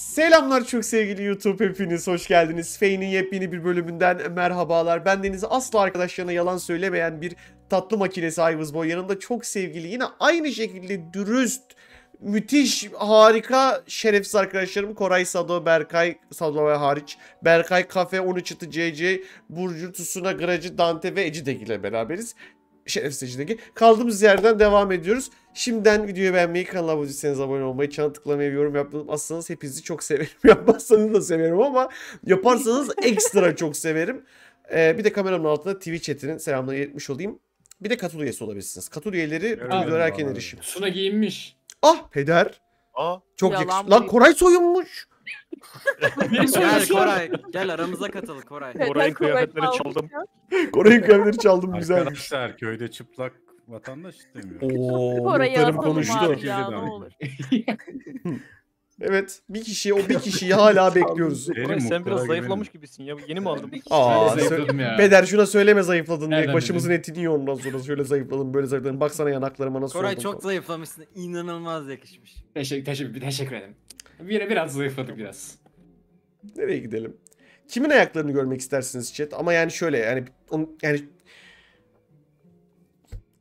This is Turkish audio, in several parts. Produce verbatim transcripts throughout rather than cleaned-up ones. Selamlar çok sevgili YouTube, hepiniz hoş geldiniz. Feign'in yepyeni bir bölümünden merhabalar. Ben Deniz, asla arkadaşlarına yalan söylemeyen bir tatlı makinesi Ayvızboy. Yanımda çok sevgili, yine aynı şekilde dürüst, müthiş, harika, şerefsiz arkadaşlarım Koray, Sado, Berkay, Sado ve hariç, Berkay, Kafe, on üç C C, Burcu, Tusuna, Gracı, Dante ve Ecidek ile beraberiz. Şerefsizliğindeki kaldığımız yerden devam ediyoruz. Şimdiden videoyu beğenmeyi, kanala abone değilseniz abone olmayı, çana tıklamayı, yorum yapmazsanız hepinizi çok severim. Yapmazsanız da severim ama yaparsanız ekstra çok severim. Ee, bir de kameramın altında Twitch chatinin selamları iletmiş olayım. Bir de katıl üyesi olabilirsiniz. Katıl üyeleri videolara erken erişim. Suna giyinmiş. Ah peder. Aa, çok yakışıklı. Lan Koray soyunmuş. Gel Koray, gel aramıza katıl Koray. Koray'ın kıyafetleri çaldım. Koray'ın kıyafetleri çaldım, güzelmiş. Arkadaşlar köyde çıplak vatandaş istemiyor. Ooo, muhtarım konuştu. Evet, bir kişi, o bir kişiyi hala bekliyoruz. Koray, sen biraz zayıflamış gibisin ya, yeni mi aldın? Aaa, Beder şuna söyleme zayıfladın diye, başımızın etini yiyor ondan sonra. Şöyle zayıfladım, böyle zayıfladım, baksana yanaklarıma nasıl oldu. Koray çok zayıflamışsın, inanılmaz yakışmış. Teşekkür ederim. Bir biraz zayıfladık biraz. Nereye gidelim? Kimin ayaklarını görmek istersiniz chat? Ama yani şöyle yani on, yani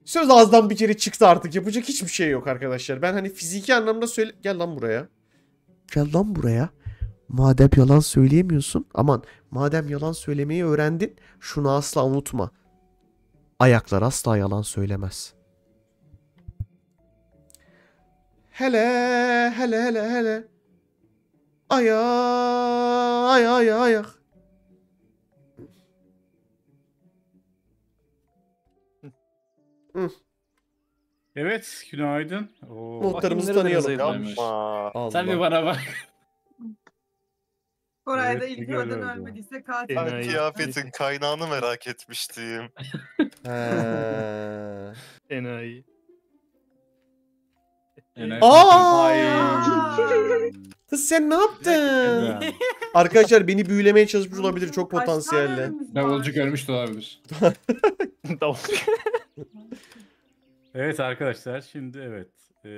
söz ağızdan bir kere çıktı, artık yapacak hiçbir şey yok arkadaşlar. Ben hani fiziki anlamda söyle, gel lan buraya. Gel lan buraya. Madem yalan söyleyemiyorsun, aman madem yalan söylemeyi öğrendin, şunu asla unutma. Ayaklar asla yalan söylemez. Hele hele hele hele. Aya aya aya aya. Evet, günaydın. Oo. Muhtarımızı tanıyalım. Sen bir bana bak. Koray'da evet, ilk önden ölmediyse katil. Ben kıyafetin kaynağını merak etmiştim. Enayi. Aaaaaa! Kız sen ne yaptın? Arkadaşlar beni büyülemeye çalışmış olabilir, çok potansiyelle. Davulcu görmüş de olabilir. Evet arkadaşlar, şimdi evet. Ee,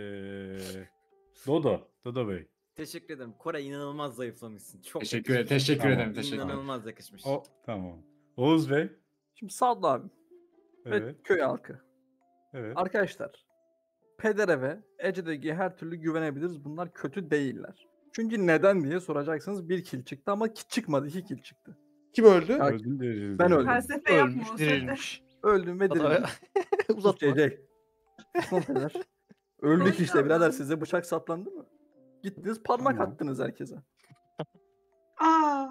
Dodo, Dodo Bey. Teşekkür ederim. Koray inanılmaz zayıflamışsın. Çok teşekkür ederim. Teşekkür tamam. ederim. Teşekkür inanılmaz yakışmış. O, tamam. Oğuz Bey. Şimdi Sadlı abi. Evet. Ve köy halkı. Evet. Arkadaşlar. Pedere ve Ece'deki her türlü güvenebiliriz. Bunlar kötü değiller. Çünkü neden diye soracaksınız. Bir kil çıktı ama ki çıkmadı. İki kil çıktı. Kim öldü? Ya, öldüm, öldüm. Ben öldüm. Felsefe yapma o sırada. Öldüm ve dirilmiş. Uzatma. Öldük işte birader, size bıçak saplandı mı? Gittiniz parmak tamam. attınız herkese. Aa.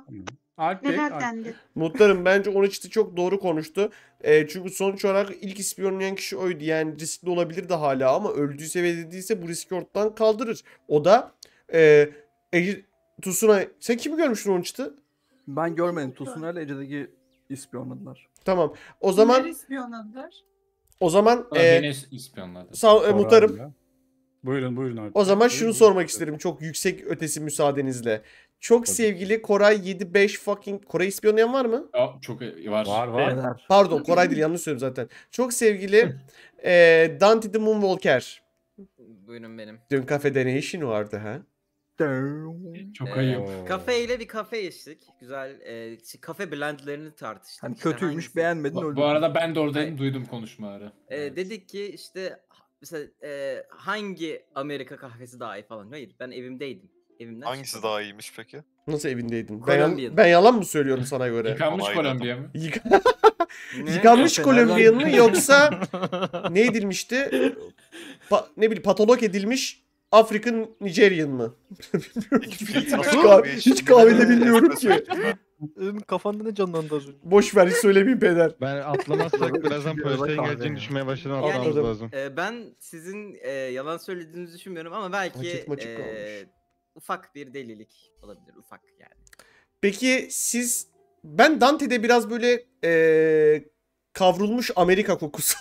Neler dendi? Muhtarım bence on üç'te çok doğru konuştu. E, çünkü sonuç olarak ilk ispiyonlayan kişi oydu. Yani riskli olabilir de hala ama öldüyse ve dediyse bu riski ortadan kaldırır. O da e, Ece, Tusuna... Sen kimi görmüştün on üç'te? Ben görmedim. Tusuna ile Ece'deki ispiyonladılar. Tamam. O zaman... Kimler ispiyonladılar? O zaman... E, beni ispiyonladı. Sağ e, muhtarım. Ya. Buyurun buyurun. Artık. O zaman buyurun, şunu buyurun, sormak buyurun. isterim. Çok yüksek ötesi müsaadenizle. Çok Tabii. sevgili Koray yedi beş fucking... Koray ispiyonlayan var mı? Ya, çok var. Var var. Evet. Pardon Koray değil, yanlış söylüyorum zaten. Çok sevgili e, Dante the Moonwalker. Buyurun benim. Dün kafede ne işin vardı ha? Çok ayıp. E, kafeyle bir kafe içtik. Güzel. E, kafe blendlerini tartıştık. Hani işte kötüymüş hangisi? Beğenmedin. Bu, bu arada ben de oradayım, duydum konuşmaları. E, evet. Dedik ki işte mesela e, hangi Amerika kahvesi daha iyi falan. Hayır, ben evimdeydim. Evimden Hangisi çıkıyor. daha iyiymiş peki? Nasıl evindeydin? Ben, ben yalan mı söylüyorum sana göre? Yıkanmış Kolombiya mı? Yıkanmış Kolombiya mı yoksa ne edilmişti? Pa ne bileyim, patolog edilmiş African Nigerian mı? Hiç kahvede bilmiyorum ki. Kafanda ne canlandı az önce? Boş ver, hiç söylemeyeyim peder. Ben atlamazsak birazdan Perse'nin gerçeğini düşmeye başlayan atlamamız yani, lazım. E, ben sizin e, yalan söylediğinizi düşünmüyorum ama belki... Ufak bir delilik olabilir, ufak yani. Peki siz, ben Dante'de biraz böyle ee, kavrulmuş Amerika kokusu.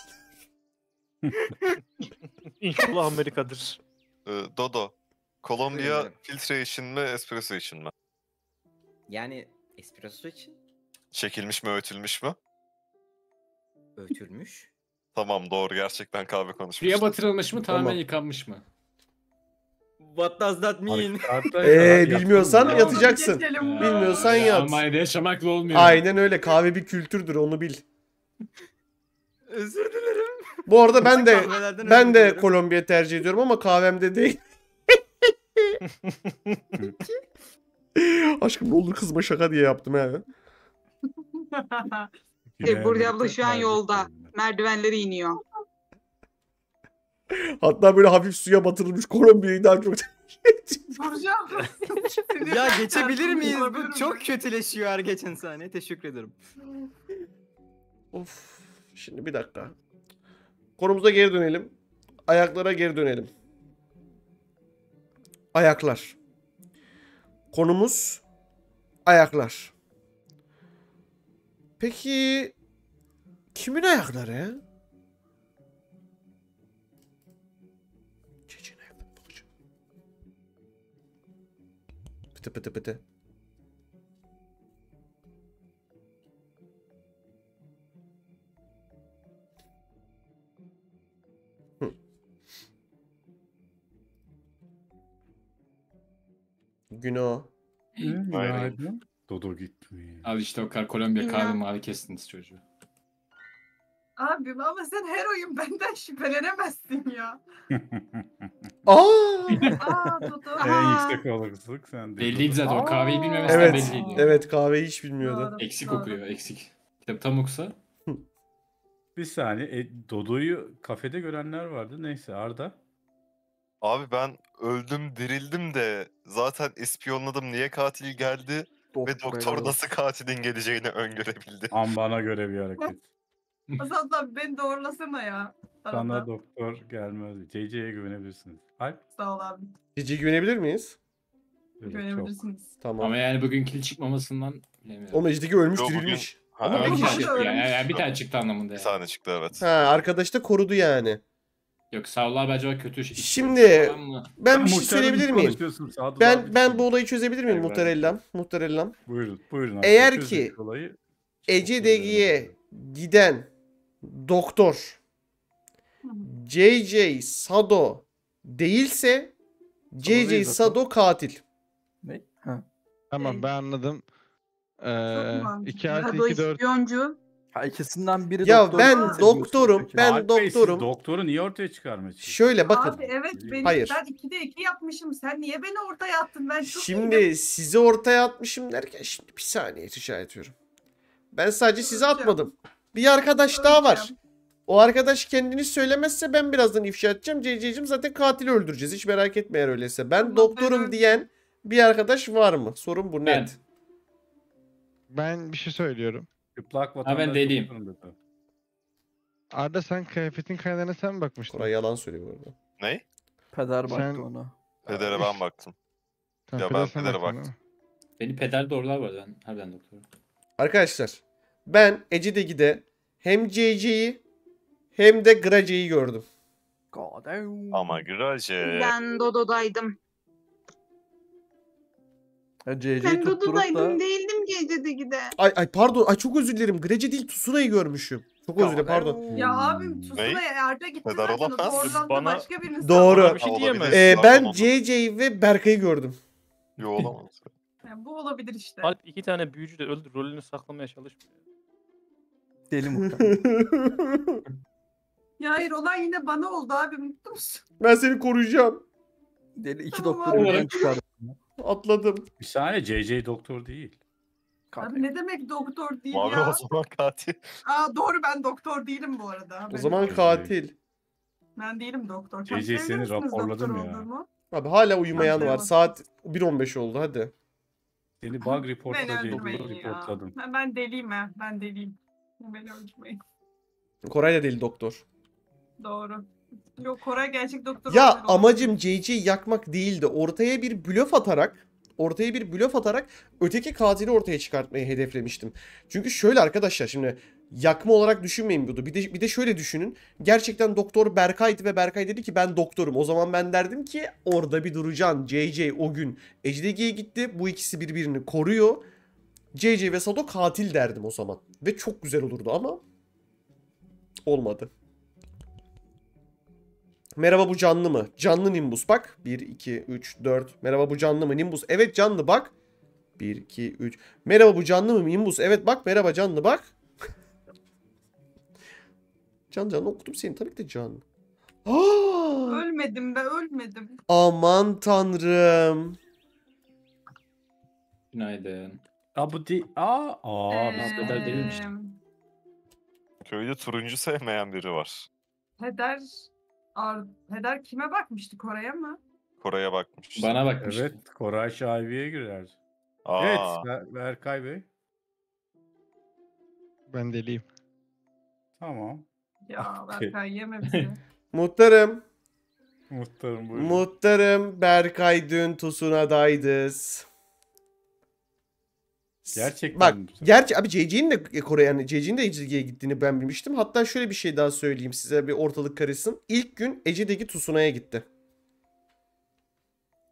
İnşallah Amerika'dır. Ee, Dodo, Kolombiya filtre için mi, espresso için mi? Yani espresso için. Çekilmiş mi, öğütülmüş mü? Öğütülmüş. Tamam, doğru, gerçekten kahve konuşmuştum. Suya batırılmış mı, tamamen tamam. yıkanmış mı? What does that mean? Eee bilmiyorsan yatacaksın. Ya. Bilmiyorsan ya, yat. Almanya'da yaşamakla olmuyor. Aynen öyle. Kahve bir kültürdür, onu bil. Özür dilerim. Bu arada ben de ben de Kolombiya tercih ediyorum ama kahvemde değil. Aşkım ne olur kızma, şaka diye yaptım he. e, Burcu abla şu an yolda. Merdivenleri iniyor. Hatta böyle hafif suya batırılmış Kolombiya'yı daha çok... Burcu abla. Ya geçebilir miyiz? Bu çok kötüleşiyor her geçen saniye. Teşekkür ederim. Of. Şimdi bir dakika. Konumuza geri dönelim. Ayaklara geri dönelim. Ayaklar. Konumuz ayaklar. Peki kimin ayakları? Çeçin ayakları bulacağım. Pıtı pıtı pıtı. Günah. Günaydın. Dodo gitti. Al işte o kar Kolombiya kahve mavi kestiniz çocuğu. Abi ama sen her oyun benden şüphelenemezsin ya. Aa! Aa Dodo. En yüksek olasılık sen. Belliydi zaten, o kahveyi bilmemesinden evet, belliydi. Evet kahveyi hiç bilmiyordu. Doğru, eksik doğru. Okuyor eksik. Kitap tam okusa. Bir saniye e, Dodo'yu kafede görenler vardı, neyse Arda. Abi ben öldüm dirildim de zaten ispiyonladım, niye katil geldi doktor ve doktor ya. Nasıl katilin geleceğini öngörebildi. Ambana göre bir hareket. Aslan beni doğrulasana ya. Arada. Sana doktor gelmez. C C'ye güvenebilirsiniz. Alp. Sağ ol abi. C C'ye güvenebilir miyiz? Evet, güvenebilirsiniz. Çok. Tamam. Ama yani bugün kil çıkmamasından bilemiyorum. O mecdiki ölmüş yok, dirilmiş. Ha, ama bir tane çıktı yani. Yani bir tane çıktı anlamında yani. Bir tane çıktı evet. Ha, arkadaş da korudu yani. Yok savlar acaba kötü şey. Şimdi ben bir şey söyleyebilir miyim? Ben ben bu olayı çözebilir miyim muhtarellam? Muhtarellam. Buyurun, buyurun. Eğer ki Ece Degi'ye giden doktor C C Sado değilse C C Sado katil. Ne? Ha. Tamam ben anladım. iki artı iki dört. Ha, ikisinden biri ya doktor, ben doktorum, peki. ben Alp doktorum. Bey, doktoru niye ortaya çıkarmışsın? Şöyle bakın. Abi evet benim, hayır. Ben ikide iki yapmışım. Sen niye beni ortaya attın? Ben çok şimdi iyiydim. Sizi ortaya atmışım derken şimdi bir saniye rica ediyorum. Ben sadece sizi atmadım. Bir arkadaş daha var. O arkadaş kendini söylemezse ben birazdan ifşa edeceğim. C C'cim zaten katili öldüreceğiz. Hiç merak etme eğer öyleyse. Ben ama doktorum ben diyen bir arkadaş var mı? Sorun bu net. Evet. Ben bir şey söylüyorum. Ha ben deliyim. Arda sen kıyafetin kaynalarına sen mi bakmıştın? Koray yalan söylüyor bu arada. Ne? Peder baktı sen... ona. Pedere ben baktım. Tamam, ya peder ben pedere baktım. baktım. Beni peder doğrular var ben. Herden doktorum. Arkadaşlar ben Ece Degi'de hem C C'yi hem de Grace'yi gördüm. Goddamn. Ama Grace. Ben Dodo'daydım. Ben Dodo'daydım değildim G C Degi'de. Ay ay pardon, ay çok özür dilerim. Grece değil Tsuna'yı görmüşüm. Çok özür dilerim pardon. Ya abim Tsuna'ya Arda gitti zaten. Oradan bana... başka birini Doğru. Bir şey ee, ben C C'yi ve Berkay'ı gördüm. Yo olamaz. Yani bu olabilir işte. Alp iki tane büyücü de öldü. Rolünü saklamaya çalışmıyor. Deli muhtemelen. Ya hayır olay yine bana oldu abi. Mutlu musun? Ben seni koruyacağım. Deli iki doktoru birden çıkardım. Atladım. Bir saniye C C doktor değil. Katil. Abi ne demek doktor değil Mavi ya? Abi o zaman katil. Aa doğru ben doktor değilim bu arada. O ben zaman de... katil. Ben değilim doktor. C C seni raporladım ya. Olduğumu? Abi hala uyumayan ben var. Saat bir on beş oldu hadi. Seni bug reportla reportladım. Ben, ben deliyim ha. Ben deliyim. Beni öldürmeyin. Koray da deli doktor. Doğru. Yok Koray gerçek doktor. Ya amacım C C'yi yakmak değildi. Ortaya bir blöf atarak, ortaya bir blöf atarak öteki katili ortaya çıkartmayı hedeflemiştim. Çünkü şöyle arkadaşlar şimdi yakma olarak düşünmeyin bunu. Bir de bir de şöyle düşünün. Gerçekten doktor Berkay'dı ve Berkay dedi ki ben doktorum. O zaman ben derdim ki orada bir duracaksın. C C o gün Ejdegi'ye gitti. Bu ikisi birbirini koruyor. C C ve Sado katil derdim o zaman. Ve çok güzel olurdu ama olmadı. merhaba bu canlı mı? Canlı Nimbus bak. bir, iki, üç, dört. Merhaba bu canlı mı Nimbus? Evet canlı bak. bir, iki, üç. Merhaba bu canlı mı Nimbus? Evet bak. Merhaba canlı bak. Can canlı okudum seni. Tabii ki de canlı. Aa! Ölmedim be, ölmedim. Aman tanrım. Günaydın. Aa bu değil. Aa. Aa biz kadar değilmiş. Köyde turuncu sevmeyen biri var. Heder. Ar Heder kime bakmıştı? Koray'a mı? Koray'a bakmış. Bana bakmıştı. Evet. Koray şahibiye girer. Aa. Evet. Berkay Bey. Ben deliyim. Tamam. Ya Berkay yeme bizi. Muhtarım. Muhtarım buyurun. Muhtarım Berkay dün Tosunada'ydız. Gerçekten. Bak, gerçi abi C C'nin de Kore'ye yani C C'nin de Ece'ye gittiğini ben bilmiştim. Hatta şöyle bir şey daha söyleyeyim size, bir ortalık karışsın. İlk gün Ece'deki Tosuna'ya gitti.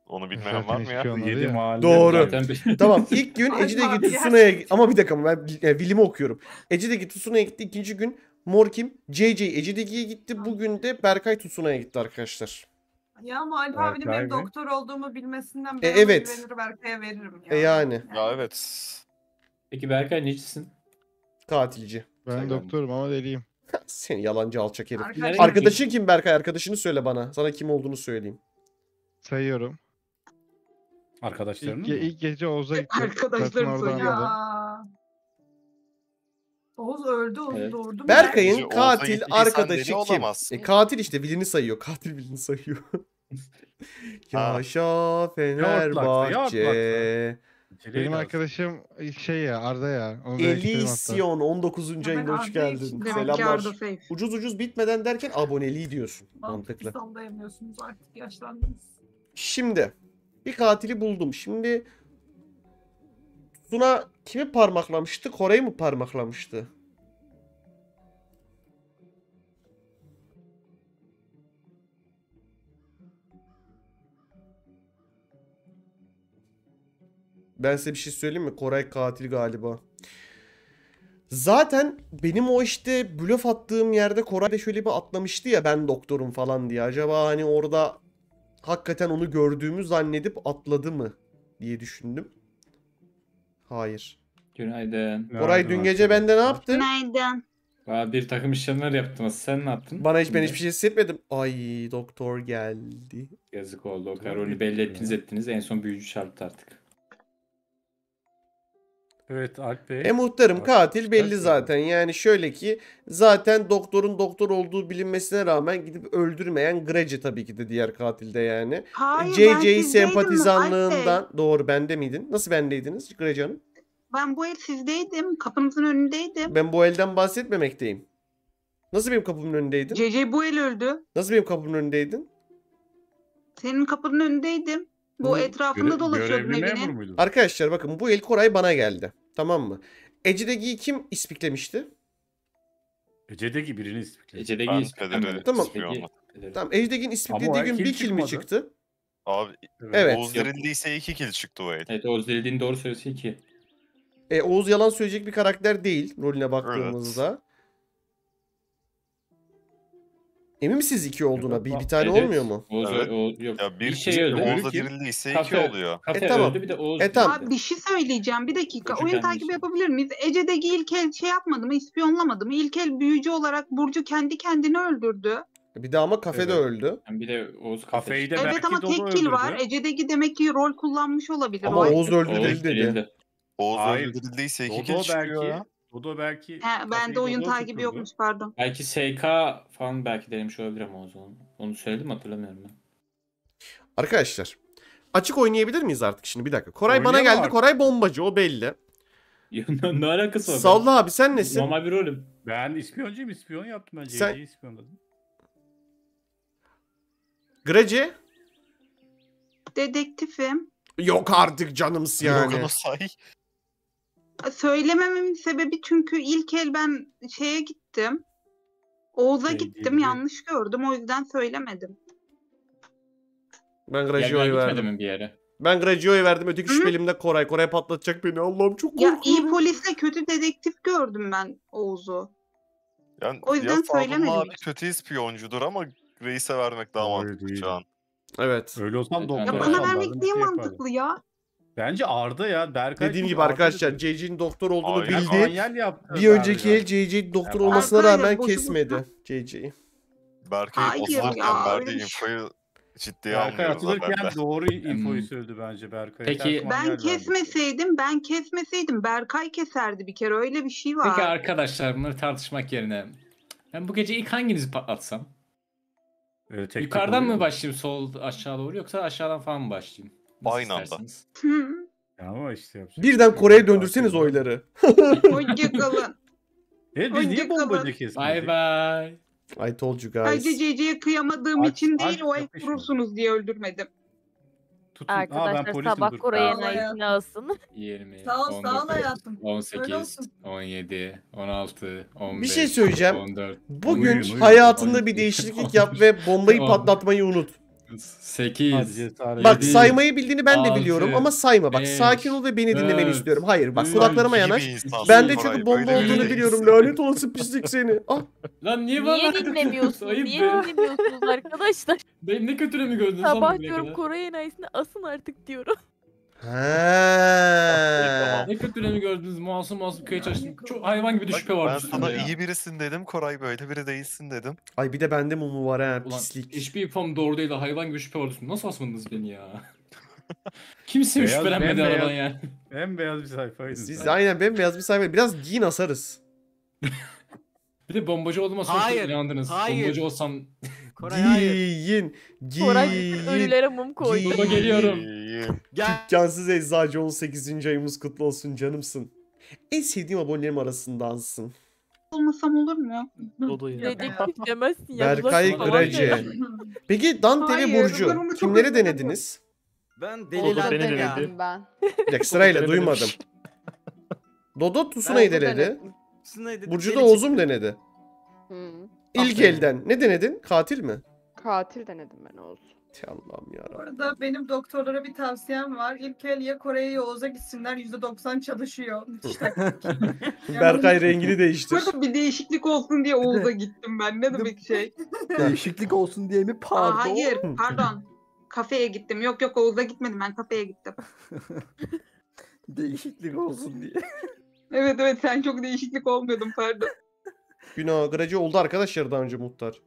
Onu bilmeyen var mı ya? yedi doğru. Tamam, ilk gün Ece'deki Tosuna'ya ama bir dakika ben bilimi okuyorum. Ece'deki Tosuna'ya gitti. İkinci gün Morkim C C Ece'deki'ye gitti. Bugün de Berkay Tosuna'ya gitti arkadaşlar. Ya ama Alp abinin benim doktor olduğumu bilmesinden ben e, evet. güvenir Berkay'a veririm. Ya. E yani. Ya evet. Peki Berkay necisin? Katilci. Ben sen doktorum ama deliyim. Sen yalancı alçak herif. Arkadaşın, Arkadaşın kim Berkay? Arkadaşını söyle bana. Sana kim olduğunu söyleyeyim. Sayıyorum. Arkadaşlarını İlk, ilk gece Oğuz'a gitti. Arkadaşlarını ya. Oğuz öldü, Oğuz evet. doğurdu. Berkay'ın katil arkadaşı kim? E, katil işte birini sayıyor. Katil birini sayıyor. Yaşa Fenerbahçe. Benim arkadaşım şey ya Arda ya. Elisyon on dokuzuncu ayında hoş geldin. Selamlar. Ucuz ucuz bitmeden derken aboneliği diyorsun. Mantıklı. Sallayamıyorsunuz artık, yaşlandınız. Şimdi bir katili buldum. Şimdi Suna kimi parmaklamıştı? Kore'yi mi parmaklamıştı? Ben size bir şey söyleyeyim mi? Koray katil galiba. Zaten benim o işte blöf attığım yerde Koray da şöyle bir atlamıştı ya, ben doktorum falan diye. Acaba hani orada hakikaten onu gördüğümü zannedip atladı mı diye düşündüm. Hayır. Günaydın. Koray dün gece bende ne yaptın? Günaydın. Aa, bir takım işlemler yaptım. Sen ne yaptın? Bana hiç ben hiçbir şey hissetmedim. Ay doktor geldi. Yazık oldu. O Karol'ü belli ettiniz ettiniz. En son büyücü çarptı artık. Evet Alp Bey. E muhtarım katil belli zaten. Yani şöyle ki zaten doktorun doktor olduğu bilinmesine rağmen gidip öldürmeyen Grece tabii ki de diğer katilde yani. Hayır, C C'yi sempatizanlığından. Doğru, bende miydin? Nasıl bendeydiniz Grece Hanım? Ben bu el sizdeydim. Kapınızın önündeydim. Ben bu elden bahsetmemekteyim. Nasıl benim kapımın önündeydin? C C bu el öldü. Nasıl benim kapımın önündeydin? Senin kapının önündeydim. Bu hmm. etrafında dolaşıyordun evinin. Arkadaşlar bakın bu el Koray bana geldi. Tamam mı? Ece'deki'yi kim ispiklemişti? Ece'deki birini ispiklemişti. Ece'deki'yi ispiklemişti. Tamam. Ece'deki'nin tamam. ispiklediği gün bir kill mi çıktı? Abi evet. Oğuz derildiyse iki kill çıktı o el. Evet, Oğuz derildiğini doğru söylese iki. E, Oğuz yalan söyleyecek bir karakter değil rolüne baktığımızda. Evet. Emin misiniz iki olduğuna? Bir, bir tane evet. olmuyor mu? Oğuz, evet. Oğuz, yok. Ya bir, bir şey öldü. Oğuz'a dirildiyse iki kafe, oluyor. Kafe e, tamam. öldü bir de Oğuz. E, tamam. Abi bir şey söyleyeceğim. Bir dakika. Öcü oyun takibi yapabilir miyiz? Ece'deki ilk el şey yapmadı mı? İspiyonlamadı mı? İlk el büyücü olarak Burcu kendi kendini öldürdü. Bir de ama kafede evet. öldü. Yani bir de Oğuz kafeyi de evet, belki ama tek kill var. Ece'deki demek ki rol kullanmış olabilir. Ama Oğuz öldü değil dedi. Oğuz öldürüldüyse iki kill çıkıyor. Dodo belki... He, ben de oyun takibi tuturdu. Yokmuş pardon. Belki S K falan belki denemiş olabilir ama o zaman. Onu söyledim hatırlamıyorum ben. Arkadaşlar açık oynayabilir miyiz artık şimdi bir dakika. Koray oynayalım bana geldi. Artık. Koray bombacı o belli. Ya, ne alakası var? Salla abi sen nesin? Normal bir rolüm. Ben ispiyoncuyum, ispiyon yaptım ben. Sen... C C'yi ispiyonladım. Grece? Dedektifim. Yok artık canımsı yani. Yok say. Söylemememin sebebi çünkü ilk el ben şeye gittim. Oğuz'a gittim. Yanlış gördüm. O yüzden söylemedim. Ben Gracio'yu verdim. Bir yere. Ben Gracio'yu verdim. Öteki şüphelim de Koray. Koray patlatacak beni. Allah'ım çok korkuyorum. Ya iyi polisle kötü dedektif gördüm ben Oğuz'u. Yani, o yüzden ya, söylemedim. Abi kötü ispiyoncudur ama reise vermek daha Hayır mantıklı değil. Şu an. Evet. Öyle olsam dondurma. Ya bana vermek niye mantıklı ya? Bence Arda ya. Berkay Dediğim gibi Arda arkadaşlar C C'nin doktor olduğunu Aynen. bildi. Aynen bir önceki el C C'nin doktor yani olmasına Berkay'la rağmen kesmedi C C'yi. Berkay otururken verdiği infoyu ciddiye almıyoruz. Berkay atılırken doğru infoyu söyledi bence Berkay. Peki ben kesmeseydim, ben kesmeseydim Berkay keserdi bir kere, öyle bir şey var. Peki arkadaşlar bunları tartışmak yerine ben bu gece ilk hanginizi patlatsam? Evet, yukarıdan mı başlayayım sol aşağı doğru yoksa aşağıdan falan mı başlayayım? Nasıl Aynı istersiniz? anda. Ama işte birden Kore'ye döndürseniz oyları. Hoşçakalın. Evet biz niye bombacı kesmedik? Bye bye. I told you guys. Sadece C C'ye kıyamadığım Ar için değil, o el vurursunuz diye öldürmedim. Tutun. Arkadaşlar Aa, sabah Kore'ye nayısını alsın. yirmi, sağ ol, sağ ol hayatım. on sekiz, on yedi, on altı, on beş, bir şey söyleyeceğim. on dört, bugün uyuyun, uyuyun, hayatında on iki, bir değişiklik on iki, yap ve bombayı on, patlatmayı unut. sekiz, bak saymayı bildiğini ben de biliyorum altı, ama sayma bak, beş, sakin ol ve beni dört, dinlemeni istiyorum. Hayır bak, kulaklarıma yanaş. Ben de çünkü bomba olduğunu biliyorum. Lanet olsun pislik seni. Ah. Lan niye bana dinlemiyorsunuz? Niye dinlemiyorsunuz arkadaşlar? Ben ne kötüne mi gördünüz? Sabah diyorum Koray enayisini asın artık diyorum. Ha. Ne kötüne mi gördünüz? Masum masum köye çalıştım. Çok hayvan gibi bir şüphe vardı. Ben sana iyi birisin dedim. Koray böyle biri değilsin dedim. Ay bir de bende mumu var ha pislik. Hiçbir ifam doğru değil. Hayvan gibi şüphe vardı. Nasıl asmadınız beni ya? Kimse şüphelenmedi aradan ya. Bembeyaz bir sayfaydınız. Siz aynen bembeyaz bir sayfaydınız. Biraz giyin asarız. Bir de bombacı olduğuma sonuçta inandınız. Bombacı olsam... Giyin. Giyin. Ölülere mum koydum. Baba geliyorum. Cansız Eczacı on sekizinci ayımız kutlu olsun canımsın. En sevdiğim abonelerim arasındansın. Olmasam olur mu? Redektif demezsin ya. Berkay Grace. Peki Dante ve Burcu kimleri denediniz? Ben Deliler'de denedim ben. Bir dakika sırayla duymadım. Dodo Tsuna'yı denedi. Burcu da Ozum denedi. İlk elden ne denedin? Katil mi? Katil denedim ben Ozum. Allah'ım ya. Bu arada benim doktorlara bir tavsiyem var. İlk el ya Kore'ye ya Oğuz'a gitsinler. yüzde doksan çalışıyor. Berkay rengini değiştir. Burada bir değişiklik olsun diye Oğuz'a gittim ben. Ne demek şey? Değişiklik olsun diye mi? Pardon. Aa, hayır pardon. Kafeye gittim. Yok yok Oğuz'a gitmedim. Ben kafeye gittim. Değişiklik olsun diye. Evet evet sen çok değişiklik olmuyordun pardon. Günah Grace oldu arkadaşlar daha önce muhtar.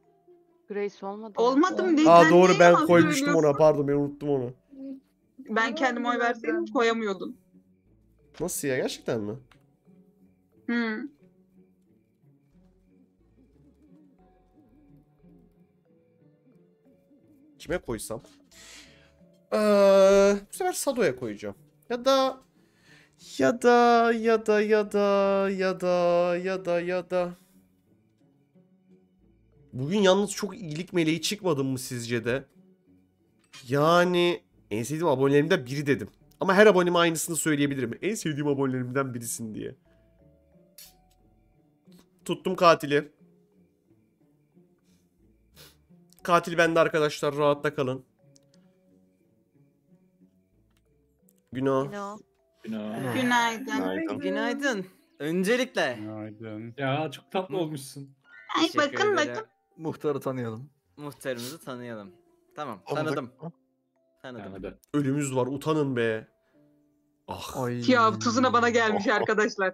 Grace olmadı. Olmadım değil. Aa doğru ben koymuştum ona. Pardum ben unuttum onu. Ben kendime oy verseydim koyamıyordum. Nasıl ya gerçekten mi? Hı. Kime koysam? Ee, bu sefer Sado'ya koyacağım. Ya da ya da ya da ya da ya da ya da ya da. Bugün yalnız çok iyilik meleği çıkmadım mı sizce de? Yani en sevdiğim abonelerimden biri dedim. Ama her aboneme aynısını söyleyebilirim. En sevdiğim abonelerimden birisin diye. Tuttum katili. Katil bende arkadaşlar. Rahatla kalın. Günah. Günah. Günah. Günaydın. Günaydın. Günaydın. Öncelikle. Günaydın. Ya çok tatlı olmuşsun. Ay Teşekkür bakın ederim. bakın. Muhtarı tanıyalım. Muhtarımızı tanıyalım. Tamam tanıdım. Tanıdım. Yani ölümüz var utanın be. Ah. Ay. Ya tuzuna bana gelmiş oh. arkadaşlar.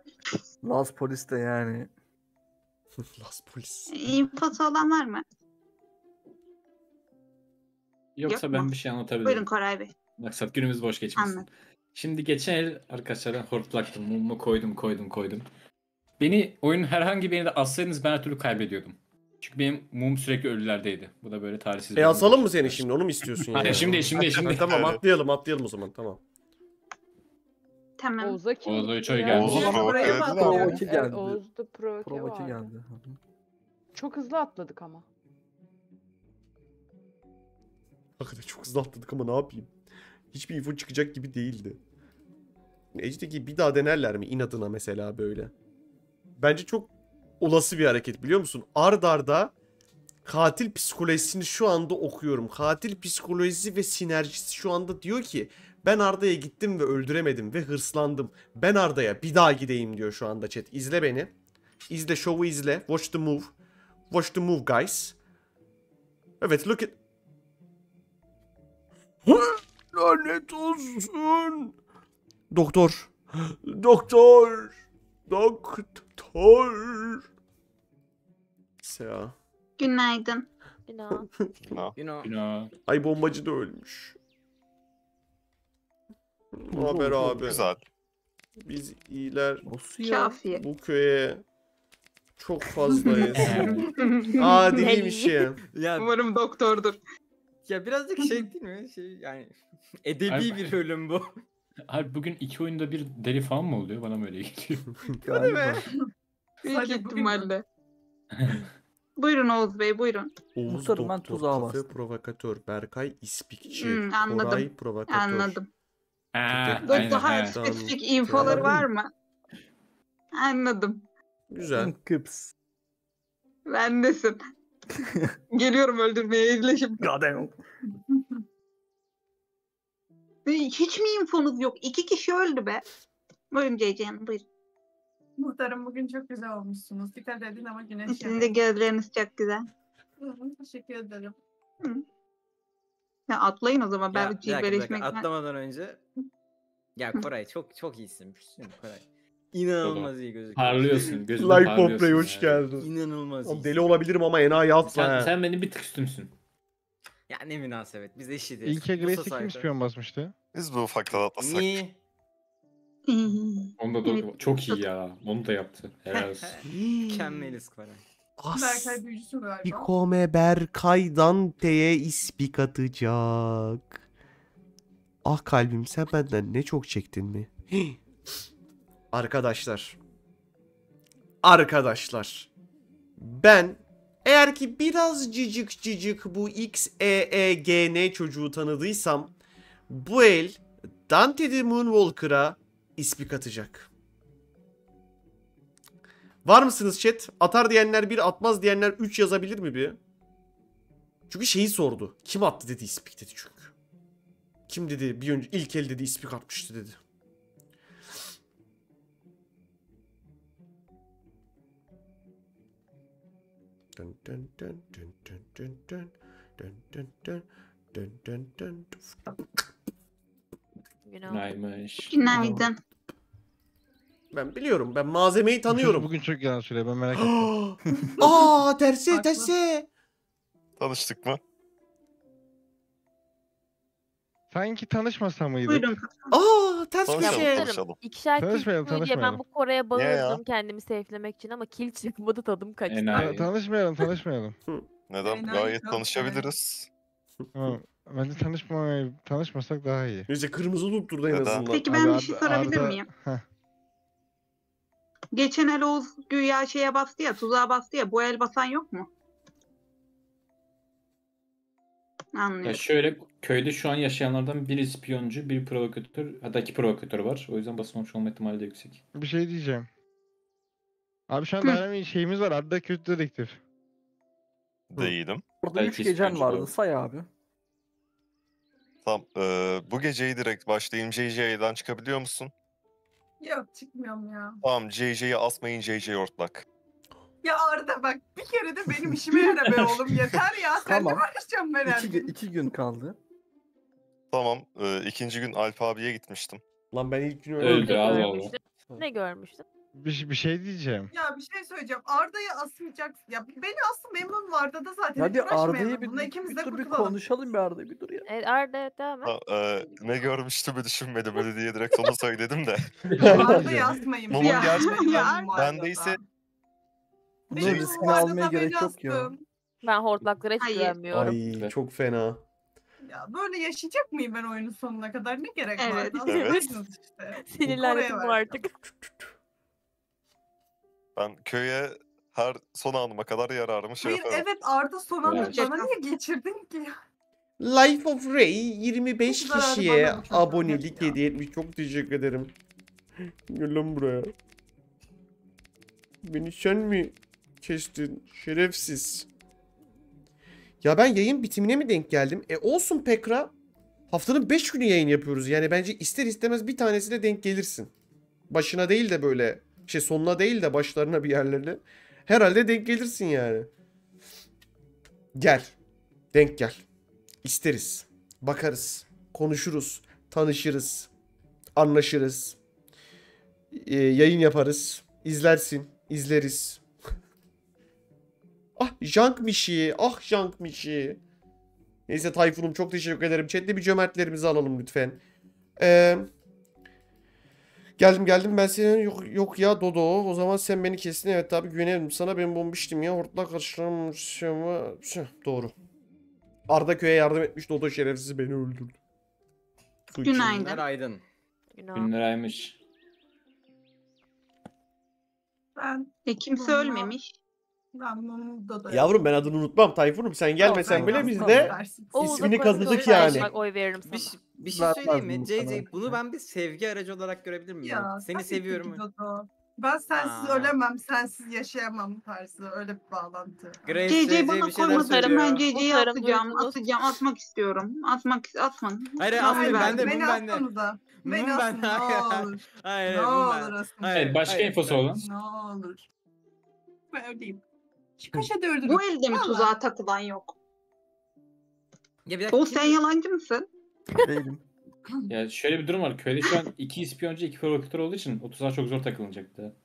Las polis de yani. Las polis. İmpot olan var mı? Yoksa Yok ben mu? bir şey anlatabilirim. Buyurun Koray Bey. Maksat günümüz boş geçmesin. Anladım. Şimdi geçen el arkadaşlar ben hortlaktım. Mumu koydum koydum koydum. Beni oyunun herhangi birinde assaydınız ben her türlü kaybediyordum. Çünkü benim mum sürekli ölülerdeydi. Bu da böyle tarihsiz. E asalım mı seni şimdi? Onu mu istiyorsun? Hayır yani? şimdi şimdi şimdi. Tamam atlayalım atlayalım o zaman tamam. Tamam. Oğuz'a kim? Oğuz'a üç oy geldi. Oğuz'a provoke geldi. Oğuz'da provoke geldi. Çok hızlı atladık ama. Hakikaten çok hızlı atladık ama ne yapayım? Hiçbir info çıkacak gibi değildi. Ece'deki bir daha denerler mi inadına mesela böyle? Bence çok olası bir hareket biliyor musun? Ard arda katil psikolojisini şu anda okuyorum. Katil psikolojisi ve sinerjisi şu anda diyor ki ben Arda'ya gittim ve öldüremedim ve hırslandım. Ben Arda'ya bir daha gideyim diyor şu anda chat. İzle beni. İzle şovu izle. Watch the move. Watch the move guys. Evet, look at... Lanet olsun. Doktor. Doktor. Doktor. Sea. Günaydın. Günaydın. Günaydın. Günaydın. Ay, bombacı da ölmüş. Ne haber abi? Güzel. Biz iyiler. Kafiye. Bu köye çok fazlayız. Aa, değilmiş ya. Yani. Umarım doktordur. Ya birazcık şey değil mi? Şey yani edebi abi, bir ölüm bu. Abi bugün iki oyunda bir deli falan mı oluyor? Bana böyle geliyor. Değil mi? Büyük ihtimalle. Buyurun Oğuz Bey, buyurun. Oğuz Doktor, ben tuzağa bastım. Kafe provokatör, Berkay ispikçi, hmm, Koray provokatör. Anladım. Aa, daha spesifik infolar var mı? Anladım. Güzel. Kıps. Bendesin. Geliyorum öldürmeye, izleşim. Hiç mi infonuz yok? İki kişi öldü be. Buyurun C C Hanım, buyurun. Muhtarım, bugün çok güzel olmuşsunuz. Dikkat edin ama güneş. Sizin de gözleriniz çok güzel. Teşekkür ederim. Hı. Ya atlayın o zaman, ben bir cilveleşmek... Atlamadan önce... Ya Koray çok çok iyisin. Koray. İnanılmaz iyi gözüküyor. Parlıyorsun, gözünde like parlıyorsun. Like Poplay, hoş geldin. İnanılmaz iyi. Deli olabilirim ama enayi atla. Sen, sen benim bir tık üstümsün. Ya ne münasebet, biz eşit değiliz. İlk Agres'e kim ispiyon basmıştı? Biz bu ufaktan atlasak. Niye? Onda da çok iyi ya. Onu da yaptı. Helal olsun. Mükemmeliz Koray. Berkay büyücüsü galiba. Pikome Berkay Dante'ye ispik atacak. Ah kalbim, sen benden ne çok çektin mi? Arkadaşlar. Arkadaşlar. Ben eğer ki biraz cicik cicik bu X E E G N çocuğu tanıdıysam, bu el Dante the Moonwalker'a ispik atacak. Var mısınız chat? Atar diyenler bir, atmaz diyenler üç yazabilir mi bir? Çünkü şeyi sordu. Kim attı dedi, ispik dedi çünkü. Kim dedi, bir önce ilk el dedi ispik atmıştı dedi. Günaydın. Günaydın. Ben biliyorum, ben malzemeyi tanıyorum. Bugün çok yalan söylüyor, ben merak ettim. Aaa, tersi tersi. Tanıştık mı? Sanki tanışmasa mıydık? Aaa, ters köşe. İkişer kill diye ben bu Kore'ye bağırdım kendimi safelemek için ama kill çıkmadı, tadım kaçtı. Tanışmayalım tanışmayalım. Neden? Gayet tanışabiliriz. Bence tanışmasak daha iyi. Neyse, kırmızı tutturdu en azından. Peki ben bir şey sorabilir miyim? Geçen el Oğuz güya şeye bastı ya, tuzağa bastı ya, bu el basan yok mu? Anlıyorum. Ya şöyle, köyde şu an yaşayanlardan bir ispiyoncu, bir provokatör, hatta iki provokatör var. O yüzden basılmamış olma ihtimali de yüksek. Bir şey diyeceğim. Abi şu an dynamic şeyimiz var, adı da kötü dedektif. Değilim. Orada üç gecen vardı, say abi. Tamam, ee, bu geceyi direkt başlayayım. C C'den çıkabiliyor musun? Yok, çıkmıyorum ya. Tamam, C C'yi asmayın, C C'yi ortlak. Ya Arda bak, bir kere de benim işime yara be oğlum, yeter ya. Sen tamam. Ne uğraşacaksın ben her gün? İki gün kaldı. Tamam, e, ikinci gün Alp abiye gitmiştim. Lan ben ilk gün öyle görmüştüm. Ne görmüştüm? Bir, bir şey diyeceğim. Ya bir şey söyleyeceğim, Arda'yı asmayacaksın. Ya beni asın, memnunum Arda'da zaten. Hadi Arda'yı bir, bir, bir dur bir konuşalım be Arda'yı bir dur ya. E, Arda devam et. E, ne görmüştümü düşünmedim öyle diye direkt onu söyledim de. Arda'yı asmayayım. Mumun gerçekten bendeyse... Bunun riskini almaya gerek yok ya. Ben hortlaklara hiç güvenmiyorum. Ay çok fena. Ya böyle yaşayacak mıyım ben oyunun sonuna kadar? Ne gerek var? Evet. Evet. Sinirlendim artık. Ben köye her son anıma kadar yararımı şey yaparım. Evet Arda, son anı bana niye geçirdin ki ya? Life of Ray yirmi beş kişiye abonelik hediye etmiş. Çok teşekkür ederim. Gel lan buraya. Beni sen mi kestin? Şerefsiz. Ya ben yayın bitimine mi denk geldim? E olsun Pekra. Haftanın beş günü yayın yapıyoruz. Yani bence ister istemez bir tanesine denk gelirsin. Başına değil de böyle. Şey sonuna değil de başlarına bir yerlerine. Herhalde denk gelirsin yani. Gel. Denk gel. İsteriz. Bakarız. Konuşuruz. Tanışırız. Anlaşırız. E, yayın yaparız. İzlersin. İzleriz. Ah Jankmişi. Ah Jankmişi. Neyse Tayfun'um çok teşekkür ederim. Chat'te bir cömertlerimizi alalım lütfen. Eee... Geldim geldim ben senin yok yok ya Dodo, o zaman sen beni kesin, evet abi güvenelim sana, ben bombiştim ya hortla karşılamışım. Doğru. Arda köye yardım etmiş, Dodo şerefsiz beni öldürdü. Günaydın. Günaydın. Günler aymış. Ben e, kimse Bunlar... ölmemiş. Yavrum ben adını unutmam Tayfun'um, sen gelmesen bile biz de ismini kazıdık yani. Bir, bir şey söyleyeyim mi C C, bunu ben bir sevgi aracı olarak görebilir miyim? Ya, seni seviyorum. Ben sensiz Aa. ölemem, sensiz yaşayamam tarzı öyle bir bağlantı. C C bana koymatarım, ben C C'yi atacağım, atacağım, atmak istiyorum. Atmak, atman. Hayır, hayır, ben de, ben de. Beni asın, ne olur. Ne olur asın. Başka infosu olan. Ne olur. Ben öyleyim. Kaşa dördürüm. Bu elde mi tuzağa takılan yok? Ya o sen yalancı mısın? Değilim. Ya şöyle bir durum var. Köyde şu an iki ispiyoncu, iki provokatör olduğu için o tuzağa çok zor takılınacaktı.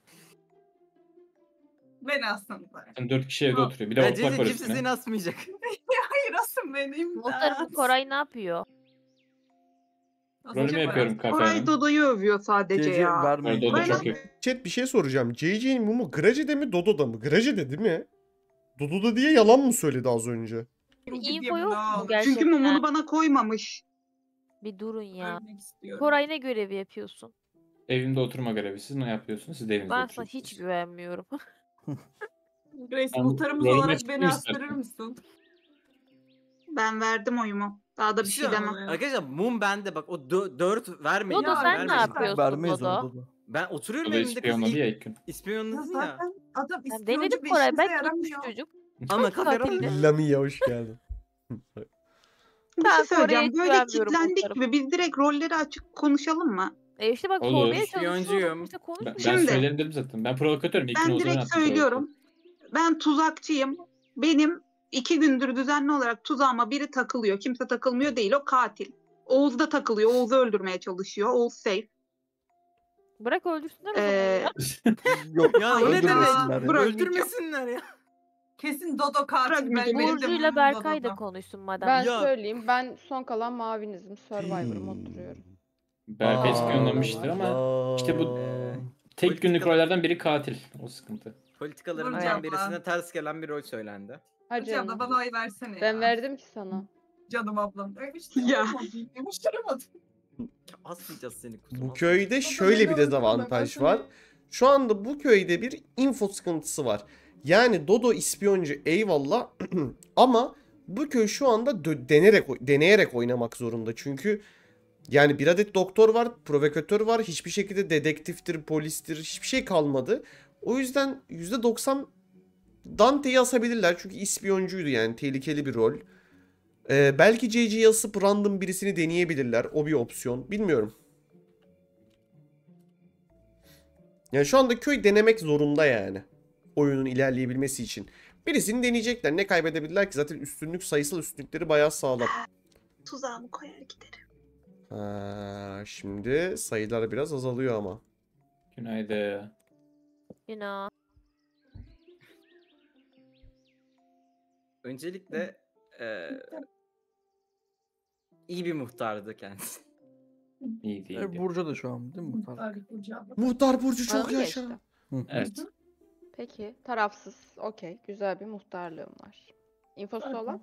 Ben aslında. Yani dört kişi evde oturuyor. Bir de ortak var üstüne. Kimse seni asmayacak. Hayır asın benim. O tarafı Koray ne yapıyor? Rolümü yapıyorum kafaya. Koray Dodo'yu övüyor sadece C C ya. Yani Dodo çok iyi. Chat bir şey soracağım. C C'nin mumu Grace'de mi Dodo'da mı? Grace'de değil mi? Dodo'da diye yalan mı söyledi az önce? İnfo yok mu gerçekten? Çünkü mumunu bana koymamış. Bir durun ya. Koray ne görevi yapıyorsun? Evimde oturma görevi. Siz ne yapıyorsunuz? Siz de evinizde oturuyorsunuz. Ben sana hiç güvenmiyorum. Grace muhtarımız olarak beni astırır mısın? Ben verdim oyumu. Daha da bir şey demem. Arkadaşlar mum bende bak, o dört vermeyin. Dodo sen ne yapıyorsun Dodo? Ben oturuyorum evimde. İspiyonladı ya ilk gün. İspiyonladı ya. Adam ispiyoncu bir işimize yaramıyor. Ana katil. Lamiye hoş geldin. Ben söyleyeceğim böyle kilitlendik gibi, biz direkt rolleri açık konuşalım mı? E işte bak sormaya çalışıyorum. Ben söylerim dedim zaten. Ben provokatörüm. Ben direkt söylüyorum. Ben tuzakçıyım. Benim İki gündür düzenli olarak tuzağıma biri takılıyor. Kimse takılmıyor değil. O katil. Oğuz da takılıyor. Oğuz'u öldürmeye çalışıyor. Oğuz safe. Bırak öldürsünler. Ee... Yok ya, öldürmesinler. Bırak öldürmesinler ya. Kesin Dodo katil. Burcu'yla Berkay da konuşsun madem. Ben ya. söyleyeyim. Ben son kalan mavinizim. Survivor'ım oturuyorum. Berkay ispiyonlamıştır ama işte bu ee, tek politika... günlük rollerden biri katil. O sıkıntı. Politikalarından birisine ters gelen bir rol söylendi. Hocam da bana oy versene. Ben ya. verdim ki sana. Canım ablam. Demiştim ya. Demiştiremedim. Asmayacağız seni kuzum. Bu köyde şöyle bir dezavantaj var. Şu anda bu köyde bir info sıkıntısı var. Yani Dodo ispiyoncu eyvallah ama bu köy şu anda denerek, deneyerek oynamak zorunda. Çünkü yani bir adet doktor var, provokatör var. Hiçbir şekilde dedektiftir, polistir, hiçbir şey kalmadı. O yüzden yüzde doksan... Dante'yi asabilirler çünkü ispiyoncuydu yani, tehlikeli bir rol. Ee, belki C C'yi asıp random birisini deneyebilirler. O bir opsiyon. Bilmiyorum. Yani şu anda köy denemek zorunda yani. Oyunun ilerleyebilmesi için. Birisini deneyecekler. Ne kaybedebilirler ki? Zaten üstünlük, sayısal üstünlükleri bayağı sağlam. Tuzağımı koyar giderim. Ha, şimdi sayılar biraz azalıyor ama. Günaydın. Günaydın. Öncelikle e, iyi bir muhtardı kendisi. İyi değil. E, Burcu da şu an değil mi muhtar? Muhtar Burcu çok yaşa. Evet. Peki tarafsız. Okey. Güzel bir muhtarlığım var. İnfosu olan?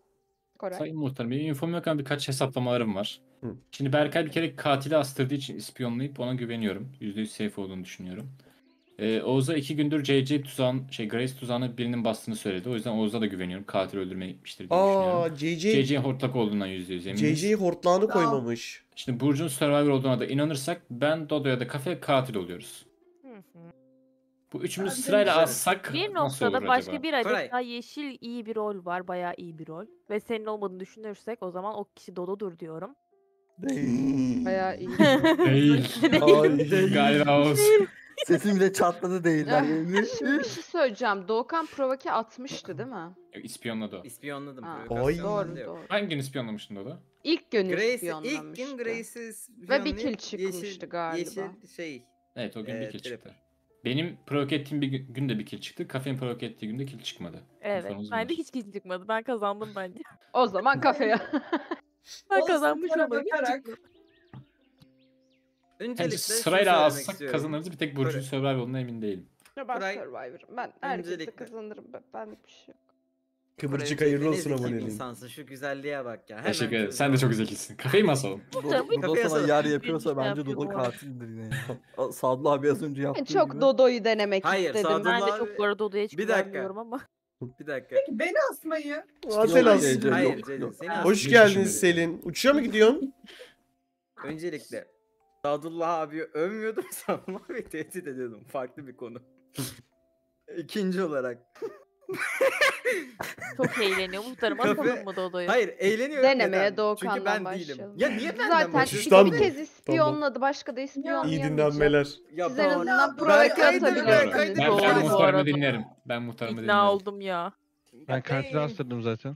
Koray. Sayın muhtarım, benim infom yok ama birkaç hesaplamalarım var. Hı. Şimdi Berkay bir kere katili astırdığı için ispiyonlayıp ona güveniyorum. yüzde yüz safe olduğunu düşünüyorum. Ee, Oğuz'a iki gündür C C tuzağın, şey Grace tuzağına birinin bastığını söyledi. O yüzden Oğuz'a da güveniyorum. Katil öldürmeye gitmiştir diye Aa, düşünüyorum. C C... C C'nin hortlak olduğundan yüzde yüz eminim. C C'yi hortlağını koymamış. Şimdi Burcu'nun Survivor olduğuna da inanırsak ben Dodo'ya da kafe katil oluyoruz. Hı hı. Bu üçümüz ben sırayla assak bir noktada başka acaba? Bir adet Koray. Daha yeşil iyi bir rol var. Bayağı iyi bir rol. Ve senin olmadığını düşünürsek o zaman o kişi Dodo'dur diyorum. Değil. Bayağı iyi. Değil. Değil. Değil. Galiba Oğuz. Sesim bile çatladı değiller. Şimdi bir şey söyleyeceğim. Doğukan provoke atmıştı değil mi? İspiyonladı. İspiyonladım. Doğru, doğru. Hangi gün ispiyonlamıştın Dodo? İlk gün Grace, ispiyonlamıştı. İlk gün Grace'i ve bir kill çıkmıştı yeşil, galiba. Yeşil şey. Evet o gün e, bir kill çıktı. Benim provoke ettiğim bir gün de bir kill çıktı. Kafe'nin provoke ettiği günde kill çıkmadı. Evet. Bende hiç kill çıkmadı. Ben kazandım bence. O zaman kafeye. Ben kazanmış olmadım. Öncelikle sırayla alsak kazanırız. Bir tek Burcu'nun Survivor'una emin değilim. Ya ben Buray... Survivor'ım. Ben herkese kazanırım. Benlik bir şey yok. Kıvırcık hayırlı olsun aboneliğin. Şu güzelliğe bak ya. Teşekkür ederim. Sen de çok güzelsin. Kafayı mı asalım? Dodo sana yer yapıyorsa bence Dodo katildir yine ya. Sadullah abi az önce yaptı. Çok Dodo'yu denemek istedim. Ben de çok böyle Dodo'ya çıkarmıyorum ama. Bir dakika. Peki beni asmayı. Asel asmayı. Hayır Celin. Hoş geldin Selin. Uçuşa mı gidiyorsun? Öncelikle Sadullah abi övmüyordum, Sadullah abi tehdit ediyordum. Farklı bir konu. İkinci olarak. Çok eğleniyor muhtarım, atalım mı Dodo'yu? Hayır eğleniyor. Denemeye Doğukan'dan başlayalım. Ya niye benden zaten başlıyorsun? Zaten bir kez ispiyonladı, tamam. Başka da ispiyonlayamayacak. İyi dinlenmeler. Siz en azından provoke atabilirsiniz. Ben muhtarımı dinlerim. Ben muhtarımı dinlerim. İkna oldum ya. Ben kartını astırdım zaten.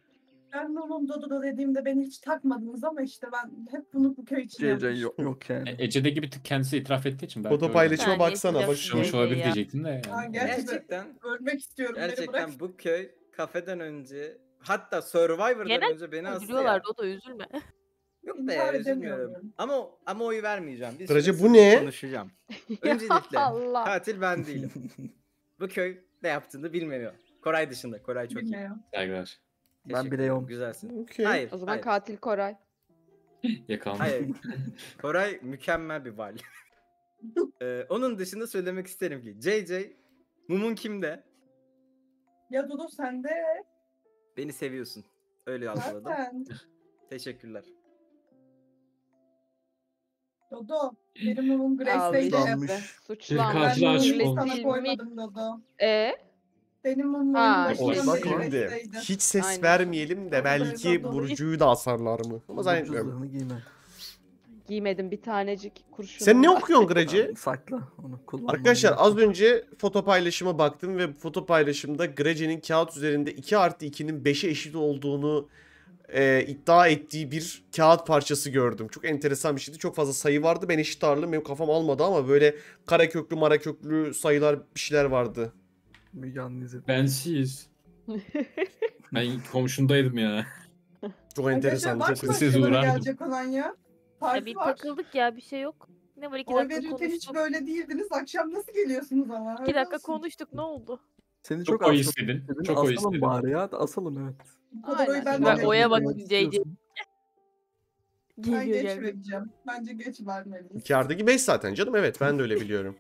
Ben oğlum Dodo dediğimde beni hiç takmadınız ama işte ben hep bunu bu köy için yapmıştım. Yok, yok yani. Ece'deki bir tık kendisi itiraf ettiği için. Foto paylaşıma baksana. Başlamış olabilir diyecektin de. Gerçekten. Ölmek istiyorum. Gerçekten bu köy kafeden önce, hatta Survivor'dan genel önce beni asıyor. Üzülüyorlar Dodo, üzülme. Yok da ya, üzülmüyorum. Ama, ama oyu vermeyeceğim. Biz Sıracı bu ne? Konuşacağım. Öncelikle katil ben değilim. Bu köy ne yaptığını bilmiyor. Koray dışında. Koray çok iyi. Saygılar. Ben bileyim. Güzelsin. Okay. Hayır. O zaman hayır. Katil Koray. Yakalandım. Hayır. Koray mükemmel bir vali. ee, onun dışında söylemek isterim ki J J, mumun kimde? Ya Dodo sende. Beni seviyorsun. Öyle algıladım. Teşekkürler. Dodo, benim mumum Grace'deydi. Suçlanmış. Suçlanmış. Eee? Benim mumum Grace'deydi. Hiç ses aynen vermeyelim de belki Burcu'yu da asarlar mı? Ama zannetmiyorum. Giymedim bir tanecik kurşun. Sen ne okuyorsun Greci? Sakla onu. Arkadaşlar az önce foto paylaşıma baktım ve foto paylaşımda Greci'nin kağıt üzerinde iki artı ikinin beşe eşit olduğunu e, iddia ettiği bir kağıt parçası gördüm. Çok enteresan bir şeydi. Çok fazla sayı vardı. Ben eşit ağırlığım, benim kafam almadı ama böyle kara köklü mara köklü sayılar bir şeyler vardı. Bensiz. Ben komşundaydım ya. Çok enteresan. Çok siz uğraştık. Ya bir takıldık ya, bir şey yok. Ne var, iki dakika konuştuk. Hiç böyle değildiniz. Akşam nasıl geliyorsunuz ama? İki dakika konuştuk, ne oldu? Seni çok oy istedin. Çok oy istedin. Asalım bari ya. Asalım evet. Aynen. Ben bak, oya bakın J J. Ben geç vereceğim. Bence geç vermeliyim. İkardaki beş zaten canım. Evet ben de öyle biliyorum.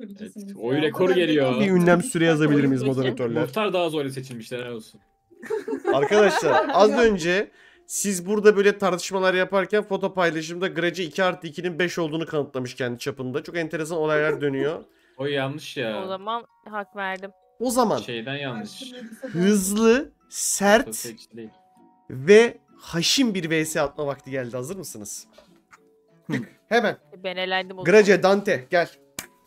Evet, oy rekor geliyor. Bir ünlem süre yazabilir miyiz moderatörler? Muhtar daha zor seçilmişler olsun. Arkadaşlar az önce siz burada böyle tartışmalar yaparken foto paylaşımda Greci iki artı ikinin beş olduğunu kanıtlamış kendi çapında. Çok enteresan olaylar dönüyor. O yanlış ya. O zaman hak verdim. O zaman şeyden yanlış. Hızlı, sert ve haşim bir V S atma vakti geldi. Hazır mısınız? Hemen. Ben elendim o zaman. Greci, Dante gel.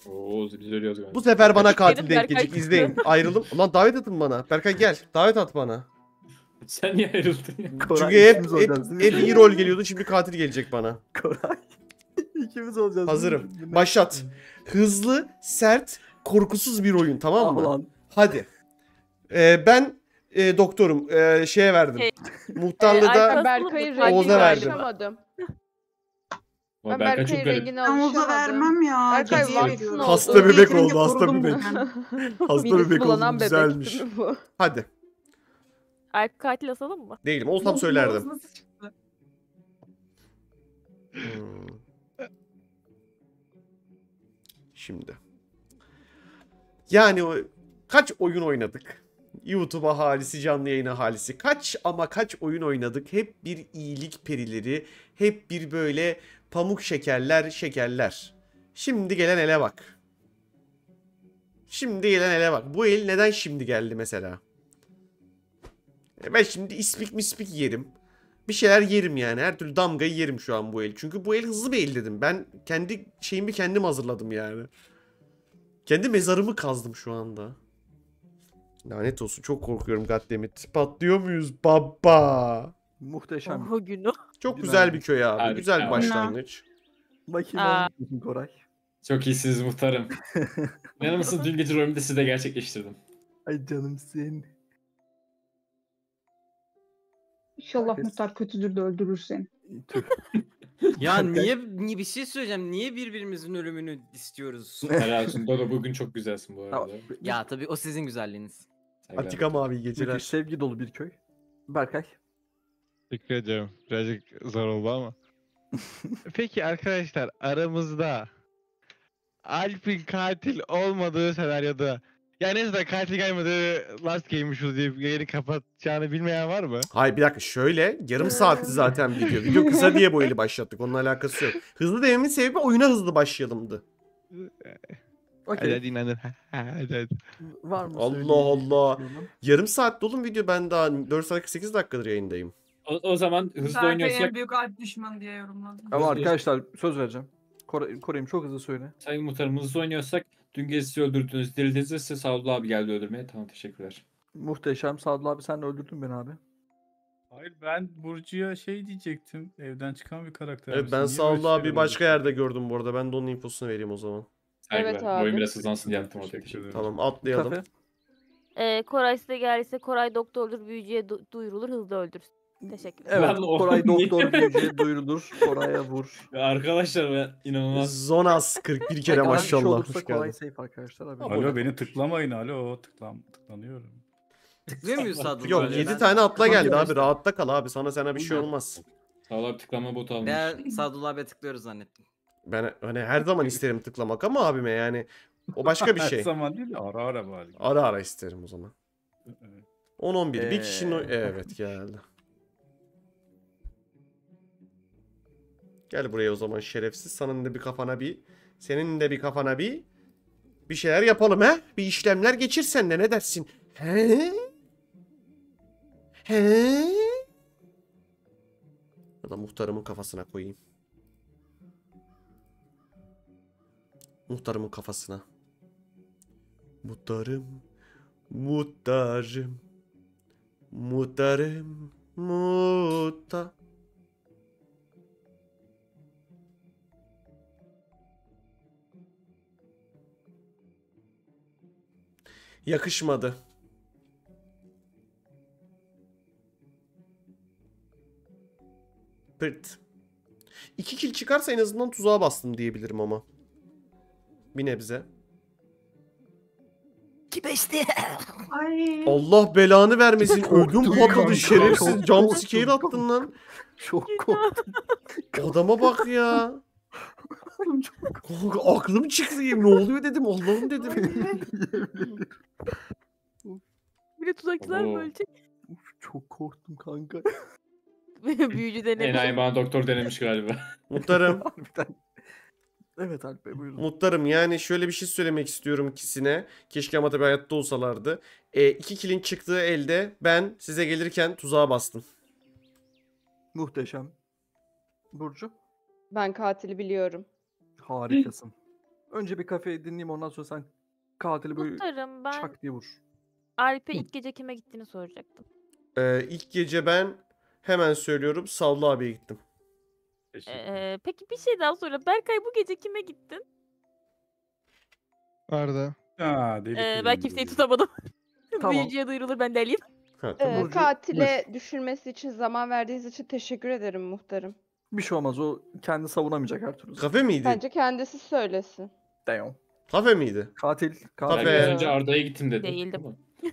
Oo, biz ölüyoruz galiba. Bu sefer bana katil denk gelecek. İzleyin. Ayrıldım. Ulan davet atın bana. Berkay gel. Davet at bana. Sen niye ayrıldın ya? Çünkü hep, hep, hep iyi rol geliyordu. Şimdi katil gelecek bana. Koray. İkimiz olacağız. Hazırım. Başlat. Hızlı, sert, korkusuz bir oyun. Tamam mı? Aman. Hadi. Ee, ben e, doktorum. E, şeye verdim. Hey. Muhtarlı da e, Oğuz'a verdim. Ben Berkay'ın rengini alışamadım. Ben Oğuz'a vermem ya. Berkay vaksın oldu. Hasta bebek oldu. Hasta bebek. Hasta bebek oldu. Güzelmiş. Hadi. Alp katil asalım mı? Değilim. Olsam söylerdim. Hmm. Şimdi. Yani o, kaç oyun oynadık? YouTube ahalisi, canlı yayın ahalisi. Kaç ama kaç oyun oynadık? Hep bir iyilik perileri. Hep bir böyle pamuk şekerler şekerler. Şimdi gelen ele bak. Şimdi gelen ele bak. Bu el neden şimdi geldi mesela? Ben şimdi ispik mispik yerim. bir şeyler yerim yani. Her türlü damgayı yerim şu an bu el. Çünkü bu el hızlı bir el dedim. Ben kendi şeyimi kendim hazırladım yani. Kendi mezarımı kazdım şu anda. Lanet olsun, çok korkuyorum goddammit. Patlıyor muyuz baba? Muhteşem. Oh, günü. Çok güzel, güzel bir köy abi. abi güzel abi. başlangıç. Bakayım olsun Koray. Çok iyisiniz muhtarım. İnanır mısın, dün gece rolümü de size gerçekleştirdim. Ay canım sen. İnşallah muhtar kötüdür de öldürür seni. Ya niye, niye bir şey söyleyeceğim. Niye birbirimizin ölümünü istiyoruz? Helal olsun Dodo, bugün çok güzelsin bu arada. Ya tabii o sizin güzelliğiniz. Atikam abi geceler. Müthiş, sevgi dolu bir köy. Berkay. Teşekkür ediyorum. Birazcık zor oldu ama. Peki arkadaşlar, aramızda Alp'in katil olmadığı senaryoda, yani neyse katil gelmedi last game'miş deyip yeri kapatacağını bilmeyen var mı? Hayır bir dakika, şöyle yarım saatti zaten video. Video kısa diye bu eli başlattık, onunla alakası yok. Hızlı dememin sebebi oyuna hızlı başlayalımdı. Okay. Hadi inanın. Hadi. Var mı? Allah Allah. Yarım saat dolu video, ben daha dört saat sekiz dakikadır yayındayım. O, o zaman hızlı oynuyorsak... en büyük alp düşmanı diye yorumladım. Ama arkadaşlar söz vereceğim. Kore, Kore'yim çok hızlı söyle. Sayın muhtarım, hızlı oynuyorsak dün gece sizi öldürdünüz. Delildiğinizde size Sadullah abi geldi öldürmeye. Tamam, teşekkürler. Muhteşem. Sadullah abi sen de öldürdün beni abi. Hayır, ben Burcu'ya şey diyecektim. Evden çıkan bir karakter. Evet, ben Sadullah abi başka yerde gördüm bu arada. Ben de onun infosunu vereyim o zaman. Evet, evet abi. Boyun biraz hızlansın diye yaptım. Tamam, atlayalım. Ee, Koray size geldiyse Koray doktordur, büyücüye du duyurulur, hızlı öldürsün. Teşekkürler. Evet, Koray doktor büyücüye duyurulur, Koray'a vur. Ya arkadaşlar ben inanılmaz. Zonas kırk bir kere maşallah. Koray safe arkadaşlar abi. Alo beni tıklamayın, alo tıklam tıklanıyorum. Tıklıyor muyuz Sadullah? Yok, yedi tane atla geldi abi, rahatta kal abi, sana sana bir şey olmaz. Sadullah abi tıklama botu almış. Ben Sadullah abi'ye tıklıyoruz zannettim. Ben hani her zaman isterim tıklamak ama abime yani o başka bir şey. Her zaman değil, ara ara bari. Ara ara isterim o zaman. on on bir ee... bir kişinin evet geldi. Gel buraya o zaman şerefsiz. Senin de bir kafana bir, senin de bir kafana bir bir şeyler yapalım he? Bir işlemler geçir sen de, ne dersin? He? He? Ya da muhtarımın kafasına koyayım. Muhtarımın kafasına. Muhtarım, muhtarım, muhtarım, muhtar. Yakışmadı. Pırt. İki kil çıkarsa en azından tuzağa bastım diyebilirim ama. Bir nebze. Kibeşti. Allah belanı vermesin. Öldüm patladı şerefsiz. Jumpscare attın lan. Çok korktum. Adama bak ya. Aklım çıktı. Ne oluyor dedim. Allah'ım dedim. Bir de tuzakçılar mı ölecek? Çok korktum kanka. Büyücü denemiş. Enayi bana doktor denemiş galiba. Muhtarım. Evet Alp Bey buyurun. Muhtarım yani şöyle bir şey söylemek istiyorum ikisine. Keşke ama tabi hayatta olsalardı. E, iki kilin çıktığı elde ben size gelirken tuzağa bastım. Muhteşem. Burcu? Ben katili biliyorum. Harikasın. Önce bir kafeyi dinleyeyim, ondan sonra sen katili böyle muhtarım, ben çak diye vur. Alp'e ilk gece kime gittiğini soracaktım. Ee, ilk gece ben hemen söylüyorum, Sallı abiye gittim. Ee, peki bir şey daha sonra Berkay bu gece kime gittin? Arda. Aa, ee, ben kimseyi tutamadım. Tamam. Büyücüye duyurulur, ben deliyim. Ee, katile düşürmesi için zaman verdiğiniz için teşekkür ederim muhtarım. Bir şey olmaz, o kendi savunamayacak her türlü. Kafe miydi? Bence kendisi söylesin. Deyon. Kafe miydi? Katil. Kafe. Ben önce Arda'ya gittim dedim. Değildim.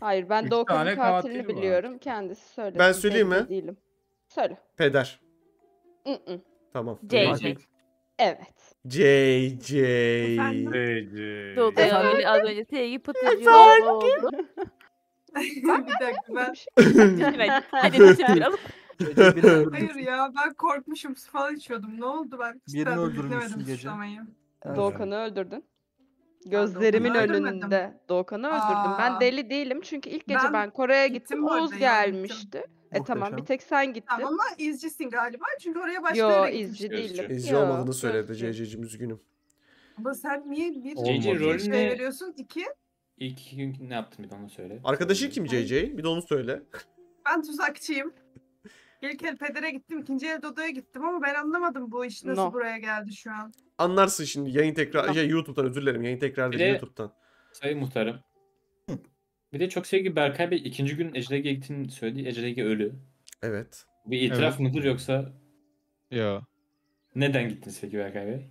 Hayır ben de o kadın katilini katil biliyorum. Kendisi söylesin. Ben söyleyeyim mi? Değilim. Söyle. Peder. Hı hı. Tamam. J J. Evet. J J. J J. Doğru. Az önce sevgi pıtıcı oldu. Bir dakika ben. Hadi başlayalım. Hayır ya ben korkmuşum, su falan içiyordum. Ne oldu ben? Birini öldürmüşsün gece. Doğukan'ı öldürdün. Gözlerimin önünde Doğukan'ı öldürdüm. Ben deli değilim çünkü ilk gece ben Kore'ye gittim. Oğuz gelmişti. E tamam, bir Muhteşem. tek sen gittin. Tamam, ama izcisin galiba çünkü oraya başka Yo, yere izci gitmiştim. değilim. İzci Yo. olmadığını söyledi C C'cim, üzgünüm. Ama sen niye bir Olmadı. C C rolünü şey veriyorsun? İki. İlk gün ne yaptın bir de onu söyle. Arkadaşı kim C C'nin? Bir de onu söyle. Ben tuzakçıyım. İlk el pedere gittim, ikinci el Dodo'ya gittim ama ben anlamadım bu iş nasıl No. buraya geldi şu an. Anlarsın şimdi yayın tekrar, No. şey, YouTube'dan özür dilerim, yayın tekrar değil, Bir de- YouTube'dan. Sayın muhtarım. Bir de çok sevgili Berkay Bey ikinci gün Ecelege'ye gittiğini söyledi. Ecelege ölü. Evet. Bir itiraf mıdır yoksa Yo. neden gittiniz peki Berkay Bey?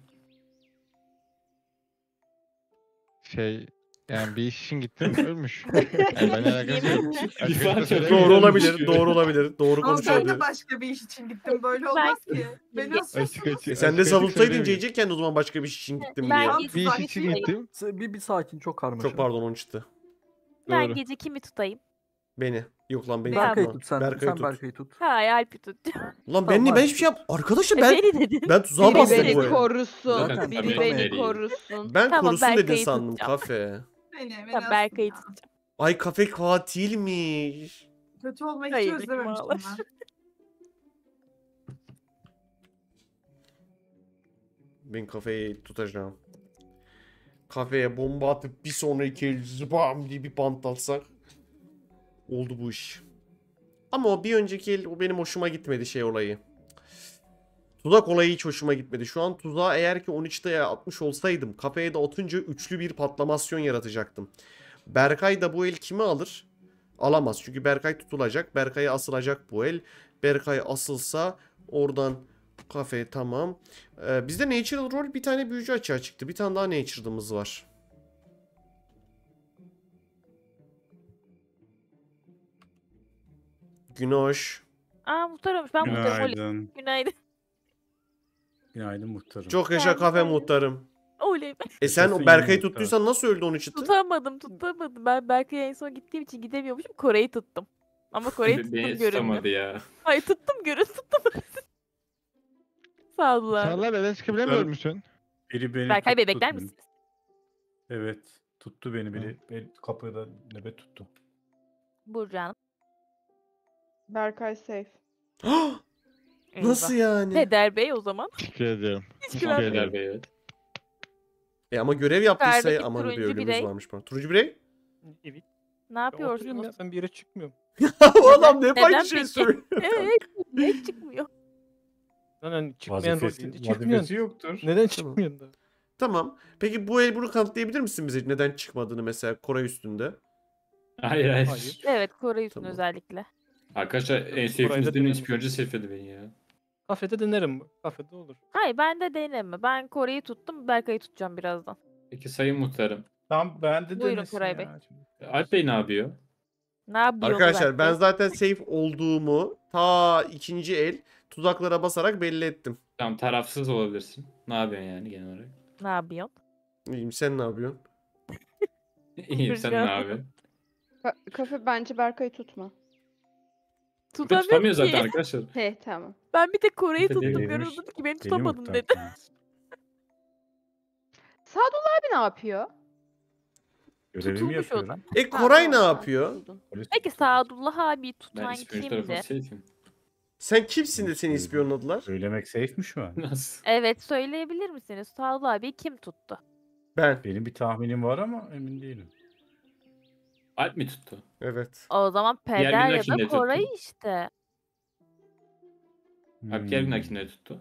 Şey yani bir iş için gittim ölmüş. Yani ben alakası yok. İfade Arkadaşlar yok. Doğru olabilir, doğru olabilir, doğru Ama ben konuşabilir. de başka bir iş için gittim. Böyle olmaz ki. Beni Açık asıyorsunuz. açık- E sen açık de açık savunsaydın söyleyeyim. C C'ken o zaman başka bir iş için gittim diye. Ben- Bir iş için gittim. Bir, bir sakin, çok karmaşa. Çok pardon, onun çıktı. Ben Doğru. gece kimi tutayım? Beni. Yok lan beni. Berkay'ı tutma. tut sen. Berkay'ı sen tut. Berkay'ı tut. Ha, Alp'i tut. Lan ben niye ben hiçbir şey yap. Arkadaşlar ben Beni dedin. ben tuzağa Biri bastım beni buraya. korusun. Zaten Biri tabii. beni korusun. Ben Tamam, korusun dedin Berkay'ı sandım tutacağım. kafe. Beni, beni Tamam, Berkay'ı asın ya. tutacağım. Ay kafe katilmiş. Kötü olmayı hiç Hayır, özlememiştim vallahi. ben. Ben kafeyi tutacağım. Kafeye bomba atıp bir sonraki el zıbam diye bir pant alsak. Oldu bu iş. Ama o bir önceki el o benim hoşuma gitmedi şey olayı. Tuzak olayı hiç hoşuma gitmedi. Şu an tuzağı eğer ki on üçte atmış olsaydım kafeye de atınca üçlü bir patlamasyon yaratacaktım. Berkay da bu el kimi alır? Alamaz. Çünkü Berkay tutulacak. Berkay'a asılacak bu el. Berkay asılsa oradan kafe tamam. Ee, bizde Natural Roll bir tane büyücü açığa çıktı. Bir tane daha Natural'ımız var. Günoş. Aa, muhtar olmuş. Ben muhtarım. Oley. Günaydın. Günaydın. Günaydın muhtarım. Çok yaşa kafe muhtarım. Oley. Ben E sen o Yaşasın Berkay'ı yeni tuttuysan nasıl öldü on üç çıktı? tutamadım, tutamadım. Ben Berkay'a en son gittiğim için gidemiyormuşum. Kore'yi tuttum. Ama Kore'yi Beni tuttum tutamadı göründü. ya. Hayır, tuttum görün tuttum. Sağ olun. Çağlar neden çıkabilemiyor Ben- musun? Biri beni Berkay Bey tuttu, bekler tuttu. misiniz? Evet. Tuttu beni biri. Beni kapıda nöbet tuttu. Burcu Hanım. Berkay safe. Nasıl Eyvah. yani? Peder Bey o zaman. Teşekkür ediyorum. Hiç Teşekkür güven- ederim. Beyler Bey, evet. E ama görev yaptıysa Yukarıdaki aman bir turuncu ölümümüz birey. varmış. bana. Turuncu birey? Evet. Ne yapıyorsunuz? Ben bir yere çıkmıyorum. O adam ne Neden farklı şey peki? söylüyor. Eee, hiç çıkmıyor. Lan hani çıkmayan Vazifesi, rolünde vazifesi çıkmıyorsun. yoktur. Neden çıkmıyorsun da? Tamam. Peki bu el bunu kanıtlayabilir misin bize? Neden çıkmadığını mesela Koray üstünde. Hayır hayır. Hayır. Evet, Kore Tamam. özellikle. Arkadaşlar en sevdiğiniz Burayı da benim ispiyoncu selfie'di beni ya. Kafede denerim. Kafede olur. Hayır, ben de deneme. Ben Kore'yi tuttum. Berkay'ı tutacağım birazdan. Peki sayın muhtarım. Tam ben de Buyurun denesin Koray Bey. ya. Şimdi. Alp Bey ne yapıyor? Ne yapıyor Arkadaşlar ben zaten safe olduğumu ta ikinci el tuzaklara basarak belli ettim. Tamam, tarafsız olabilirsin. Ne yapıyorsun yani genel olarak? Ne yapıyorsun? İyiyim, sen ne yapıyorsun? İyiyim, sen ne Hocam. yapıyorsun? Ka- kafe bence Berkay'ı tutma. Beni Tutamıyorum tutamıyor ki. zaten arkadaşlar. He tamam. Ben bir tek Kore'yi Bir de tuttum. delirmiş. Görüldü ki beni Deli tutamadın muhtar. dedi. Sadullah abi ne yapıyor? Görevimi Tutulmuş o da. yapıyorum. E Koray ne yapıyor? Polis- Peki Sadullah abi Ben tutan ispiyoncu kimdi? tarafını safe'im. Sen kimsin de seni ispiyonladılar? Söylemek safe'miş mi? Nasıl? Evet, söyleyebilir misiniz? Sadullah abi kim tuttu? Ben. Benim bir tahminim var ama emin değilim. Alp mi tuttu? Evet. O zaman Peder ya Gündaki'ni de da tuttu. Koray işte. Alp diğer gün Hmm. hakimleri tuttu.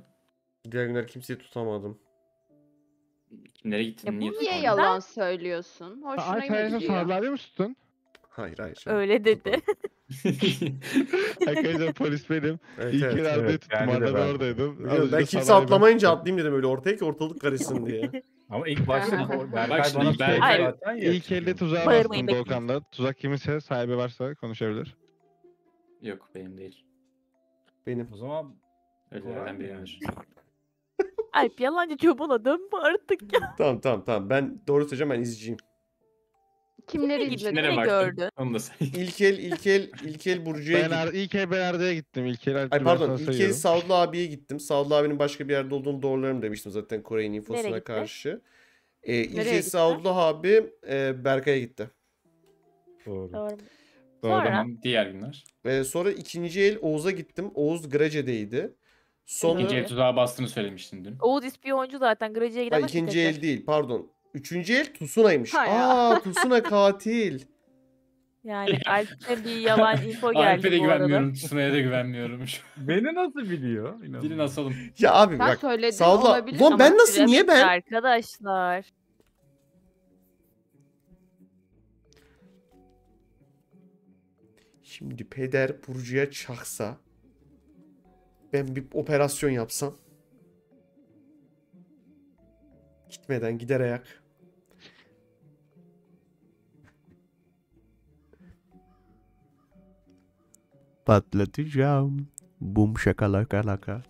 Diğer günler kimseyi tutamadım. Kimlere Ya gittin? bu niye tutmadın? yalan söylüyorsun? Hoşuna Alp Hayat'ın gidiyor. sarılarla mı tuttun? Hayır hayır. Öyle dedi. Arkadaşlar polis benim. Evet, İlk evet. kere arabayı evet, tuttum. yani de Arda da ben. oradaydım. Biliyorum, Az önce ben kimse sarayda- atlamayınca atlayayım dedim öyle ortaya ki ortalık karışsın diye. Ama ilk başta Aha. Berkay Bak şimdi bana Berkay- söyledi zaten ya. İlk elde tuzağa Bağırmayın, bastım bekleyin. Doğukan'da. Tuzak kiminse sahibi varsa konuşabilir. Yok, benim değil. Benim. O zaman Koray Ölülerden mı yani? biridir. Alp yalancı çobana dönme artık ya. Tamam tamam tamam. Ben doğru söyleyeceğim, ben izciyim. Kimleri Kimlere izledin? Nereye Nereye baktın? gördün? Onu da say. İlkel İlkel İlkel Burcu'ya Ben gittim. Ar- ilk el ben Arda'ya gittim. İlk el Ay Alp'cim, ben pardon, sana ilk kez sayıyorum. Saudlu abiye gittim. Saudlu abinin başka bir yerde olduğunu doğrularım demiştim zaten Kore'nin Nereye infosuna gitti? karşı. Ee, ilk Nereye kez gitti? Saudlu abi e, Berkay'a gitti. doğru. Doğru. Sonra? Tamam, diğer günler. Ee, sonra ikinci el Oğuz'a gittim. Oğuz Grece'deydi. Sonra... İkinci el tuzağa bastığını söylemiştin dün. Oğuz ispiyoncu zaten. Grece'ye gidemez. İkinci el tekrar değil, pardon. Üçüncü el Tusuna'ymış. Aaa Tusuna katil. Yani Alp'e bir yalan info geldi. Alp'e de güvenmiyorum. Tusuna'ya da güvenmiyorum. Beni nasıl biliyor? Beni nasıl alın? Ya abi ben bak. Sağla. Ulan ben nasıl? Niye ben? Arkadaşlar. Şimdi peder Burcu'ya çaksa, ben bir operasyon yapsam, gitmeden gider ayak. Patlatacağım. Bum şakalaka laka.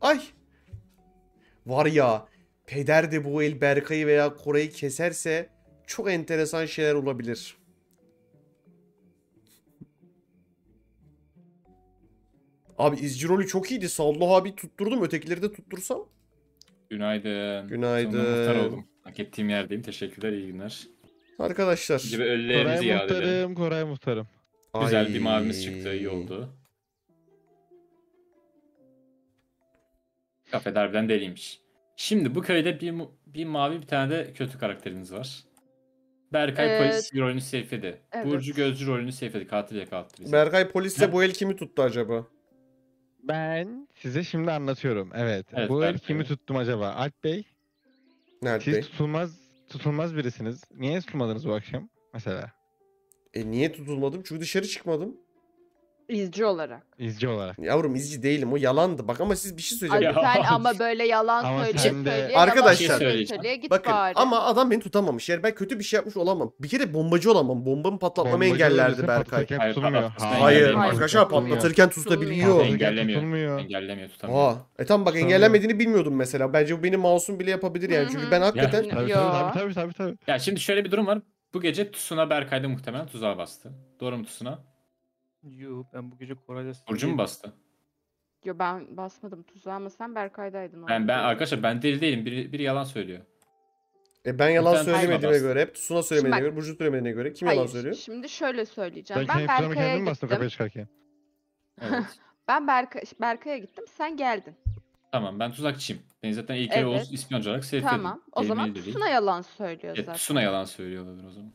Ay! Var ya, peder de bu el Berkay'ı veya Koray'ı keserse çok enteresan şeyler olabilir. Abi izci rolü çok iyiydi. Sallah abi tutturdum. Ötekileri de tuttursam. Günaydın. Günaydın. Sonunda muhtar oldum. Hak ettiğim yerdeyim. Teşekkürler. İyi günler. Arkadaşlar. Koray muhtarım. Koray muhtarım. Güzel ay, bir mavimiz çıktı. İyi oldu. Kafe darbiden deliymiş. Şimdi bu köyde bir, bir mavi bir tane de kötü karakteriniz var. Berkay evet. Polis rolünü seyfedi. Evet. Burcu gözcü rolünü seyfedi. Katil yakalattı. Berkay polisle bu el kimi tuttu acaba? Ben size şimdi anlatıyorum. Evet. evet bu el kimi tuttum acaba? Alp Bey. Alp Siz Bey. tutulmaz tutulmaz birisiniz. Niye tutulmadınız bu akşam mesela? E niye tutulmadım? Çünkü dışarı çıkmadım. İzci olarak. İzci olarak. Yavrum izci değilim, o yalandı. Bak ama siz bir şey söyleyeceksiniz. Sen ama böyle yalan söyleyip de... Arkadaşlar şey söyleye, git bakın bari. Ama adam beni tutamamış. Yani ben kötü bir şey yapmış olamam. Bir kere bombacı olamam. Bombamı patlatmamı engellerdi Berkay. Hayır, hayır arkadaşlar patlatırken tutabiliyor. Engellemiyor. Engellemiyor tutamıyor. Aa, e tamam bak engellemediğini bilmiyordum mesela. Bence bu beni masum bile yapabilir yani. Çünkü ben hakikaten... Tabii tabii tabii. Ya şimdi şöyle bir durum var. Bu gece Tusuna Berkay'da muhtemelen tuzağa bastı. Doğru mu Tusuna? Yo ben bu gece Koray'da... Burcu mu bastı? Yo ben basmadım tuzağa ama sen Berkay'daydın. Ben, ben arkadaşlar ben deli değilim. Biri, biri yalan söylüyor. E ben yalan Lütfen söylemediğime göre, hep Suna söylemediğine ben... göre, Burcu söylemediğine göre kim Hayır, yalan söylüyor? Şimdi şöyle söyleyeceğim. Ben, ben Berkay'a gittim. Evet. ben Berka, Berkay'a gittim sen geldin. Tamam ben tuzakçıyım. Ben zaten ilk kere evet. ispiyoncu olarak sevk edeyim. Tamam o zaman Suna yalan söylüyor zaten. Suna yalan söylüyor olabilir o zaman.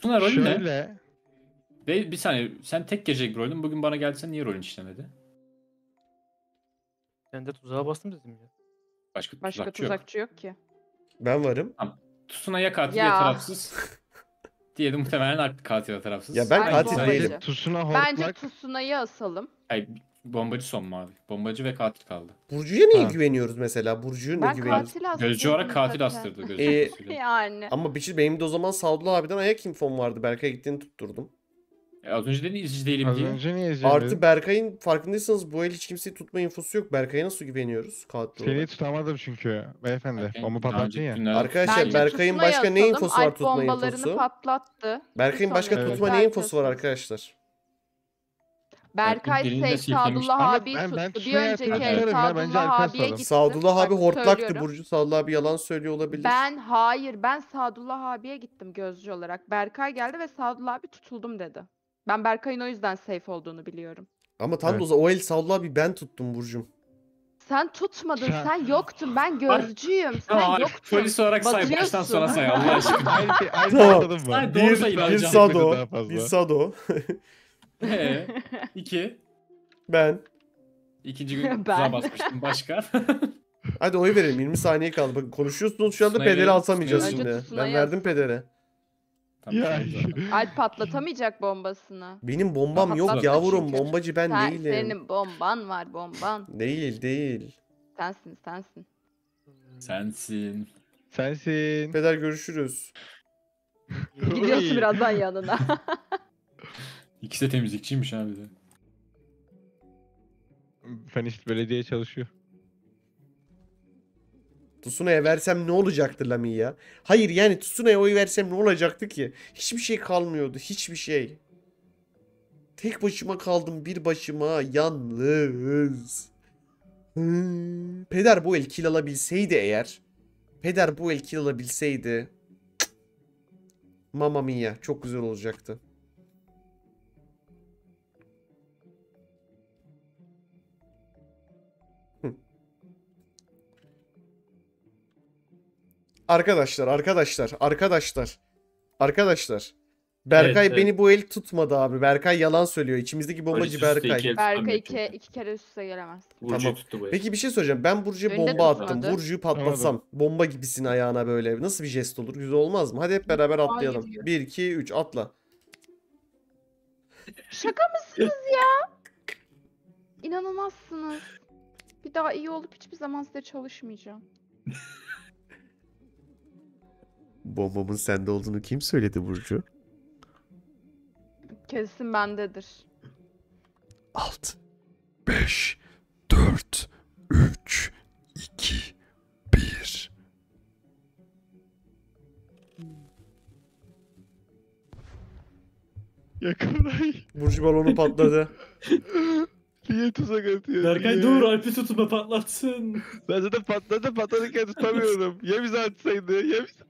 Suna rolü şöyle... ne? Ve bir saniye, sen tek gecelik roldün, bugün bana gelsen niye rolün işlemedi? Ben de tuzağa bastım dedim ya. Başka, Başka tuzakçı, tuzakçı yok. yok ki. Ben varım. Tamam. Tusuna ya katil ya, ya tarafsız. Diye de muhtemelen artık katil ya tarafsız. Ya ben Ay, katil bombacı. değilim. Tusuna hortlak. Bence Tusuna'yı asalım. Ay, bombacı son mavi. Bombacı ve katil kaldı. Burcu'ya niye ha. güveniyoruz mesela? Burcu'ya ne güveniyoruz? Gözcü olarak katil astırdı. Gözcü e, yani. Ama bir şey benim de o zaman Sadullah abiden ayak infom vardı. Berkay'a gittiğini tutturdum. Az önce de izci değilim diye. Artı Berkay'ın farkındaysanız bu el hiç kimseyi tutma infosu yok. Berkay'a nasıl güveniyoruz? Katil Seni olarak. tutamadım çünkü beyefendi. Bomba patlattın ya. Arkadaşlar Berkay'ın başka ne infosu var tutma infosu? patlattı. Berkay'ın başka evet. tutma evet. ne infosu var arkadaşlar? Berkay Seyf Sadullah abi tuttu. Ben, bir önceki el Sadullah abiye gitti. Sadullah abi hortlaktı Burcu. Sadullah abi yalan söylüyor olabilir. Ben hayır ben Sadullah abiye gittim gözcü olarak. Berkay geldi ve Sadullah abi tutuldum dedi. Ben Berkay'ın o yüzden safe olduğunu biliyorum. Ama tam evet. da o, o el Sadullah abi ben tuttum Burcu'm. Sen tutmadın, sen yoktun. Ben gözcüyüm, sen Aa, yoktun. Polis olarak say, baştan sona say Allah aşkına. Aynı, aynı tamam. Mı? Bir, bir, bir Sado, bir Sado. ee, iki. Ben. İkinci gün tuzağa basmıştım. Başka? Hadi oy verelim, yirmi saniye kaldı. Bakın konuşuyorsunuz şu anda, pederi alsamayacağız şimdi. Ben verdim pedere. Ya. Alp patlatamayacak bombasını. Benim bombam ben yok yavrum. Çünkü. Bombacı ben Sen, değilim. Senin bomban var bomban. Değil değil. Sensin sensin. Sensin. Sensin. Peder görüşürüz. Gidiyorsun birazdan yanına. İkisi de temizlikçiymiş abi de. Ben işte belediye çalışıyor. Tsuna'ya versem ne olacaktı Lami ya? Hayır yani Tsuna'ya oy versem ne olacaktı ki? Hiçbir şey kalmıyordu. Hiçbir şey. Tek başıma kaldım. Bir başıma. Yalnız. Hmm. Peder bu el kill alabilseydi eğer. Peder bu el kill alabilseydi. Cık. Mamma mia. Çok güzel olacaktı. Hı. Arkadaşlar, arkadaşlar, arkadaşlar. Arkadaşlar. Berkay evet, beni evet. bu el tutmadı abi. Berkay yalan söylüyor. İçimizdeki bombacı Berkay. Iki Berkay iki, iki kere üst üste gelemez. Tamam. Peki bir şey söyleyeceğim. Ben Burcu'ya bomba attım. Vardı. Burcu'yu patlatsam. Abi. Bomba gibisin ayağına böyle. Nasıl bir jest olur? Güzel olmaz mı? Hadi hep beraber atlayalım. bir, iki, üç atla. Şaka mısınız ya? İnanılmazsınız. Bir daha iyi olup hiçbir zaman size çalışmayacağım. Bombamın sende olduğunu kim söyledi Burcu? Kesin bendedir. altı, beş, dört, üç, iki, bir. Yakınlay. Burcu balonu patladı. Niye tuzak atıyor? Berkay dur, Alp'i tutma patlatsın. Ben zaten patladı, patladıkken tutamıyorum. Ya bizi atsaydı, ya bizi...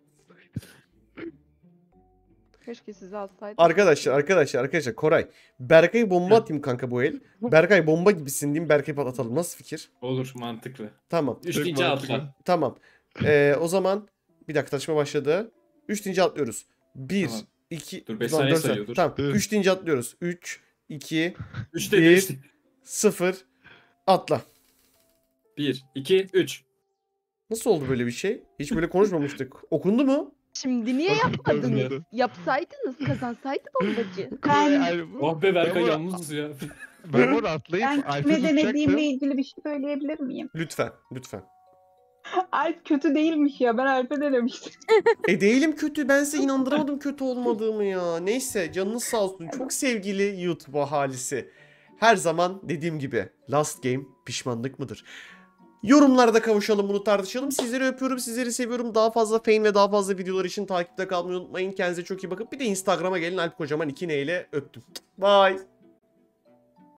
Keşke sizi alsaydım. Arkadaşlar, arkadaşlar, arkadaşlar. Koray, Berkay'a bomba atayım kanka bu el. Berkay bomba gibisin diyeyim, Berkay'ı patlatalım. Nasıl fikir? Olur, mantıklı. Tamam. Üçüncü atla. Tamam. Ee, o zaman bir dakika taşıma başladı. Üçüncü atlıyoruz. Bir, tamam. iki, dur, beş tamam, saniye sayıyor, dur. Tamam. Üçüncü atlıyoruz. Üç, iki, üçte bir, beş. Sıfır. Atla. Bir, iki, üç. Nasıl oldu böyle bir şey? Hiç böyle konuşmamıştık. Okundu mu? Şimdi niye yapmadınız? Yapsaydınız kazansaydı bombacı. Ben... Oh be Berkay yalnız ya. Ben orada atlayıp Alp'i tutacaktım. Ben kime denediğimle ilgili bir şey söyleyebilir miyim? Lütfen, lütfen. Alp kötü değilmiş ya, ben Alp'e denemiştim. E değilim kötü, ben size inandıramadım kötü olmadığımı ya. Neyse, canınız sağ olsun. Çok sevgili YouTube ahalisi. Her zaman dediğim gibi, last game pişmanlık mıdır? Yorumlarda kavuşalım, bunu tartışalım. Sizleri öpüyorum, sizleri seviyorum. Daha fazla Feign ve daha fazla videolar için takipte kalmayı unutmayın. Kendinize çok iyi bakın. Bir de Instagram'a gelin, Alp Kocaman iki neyle öptüm. Bye.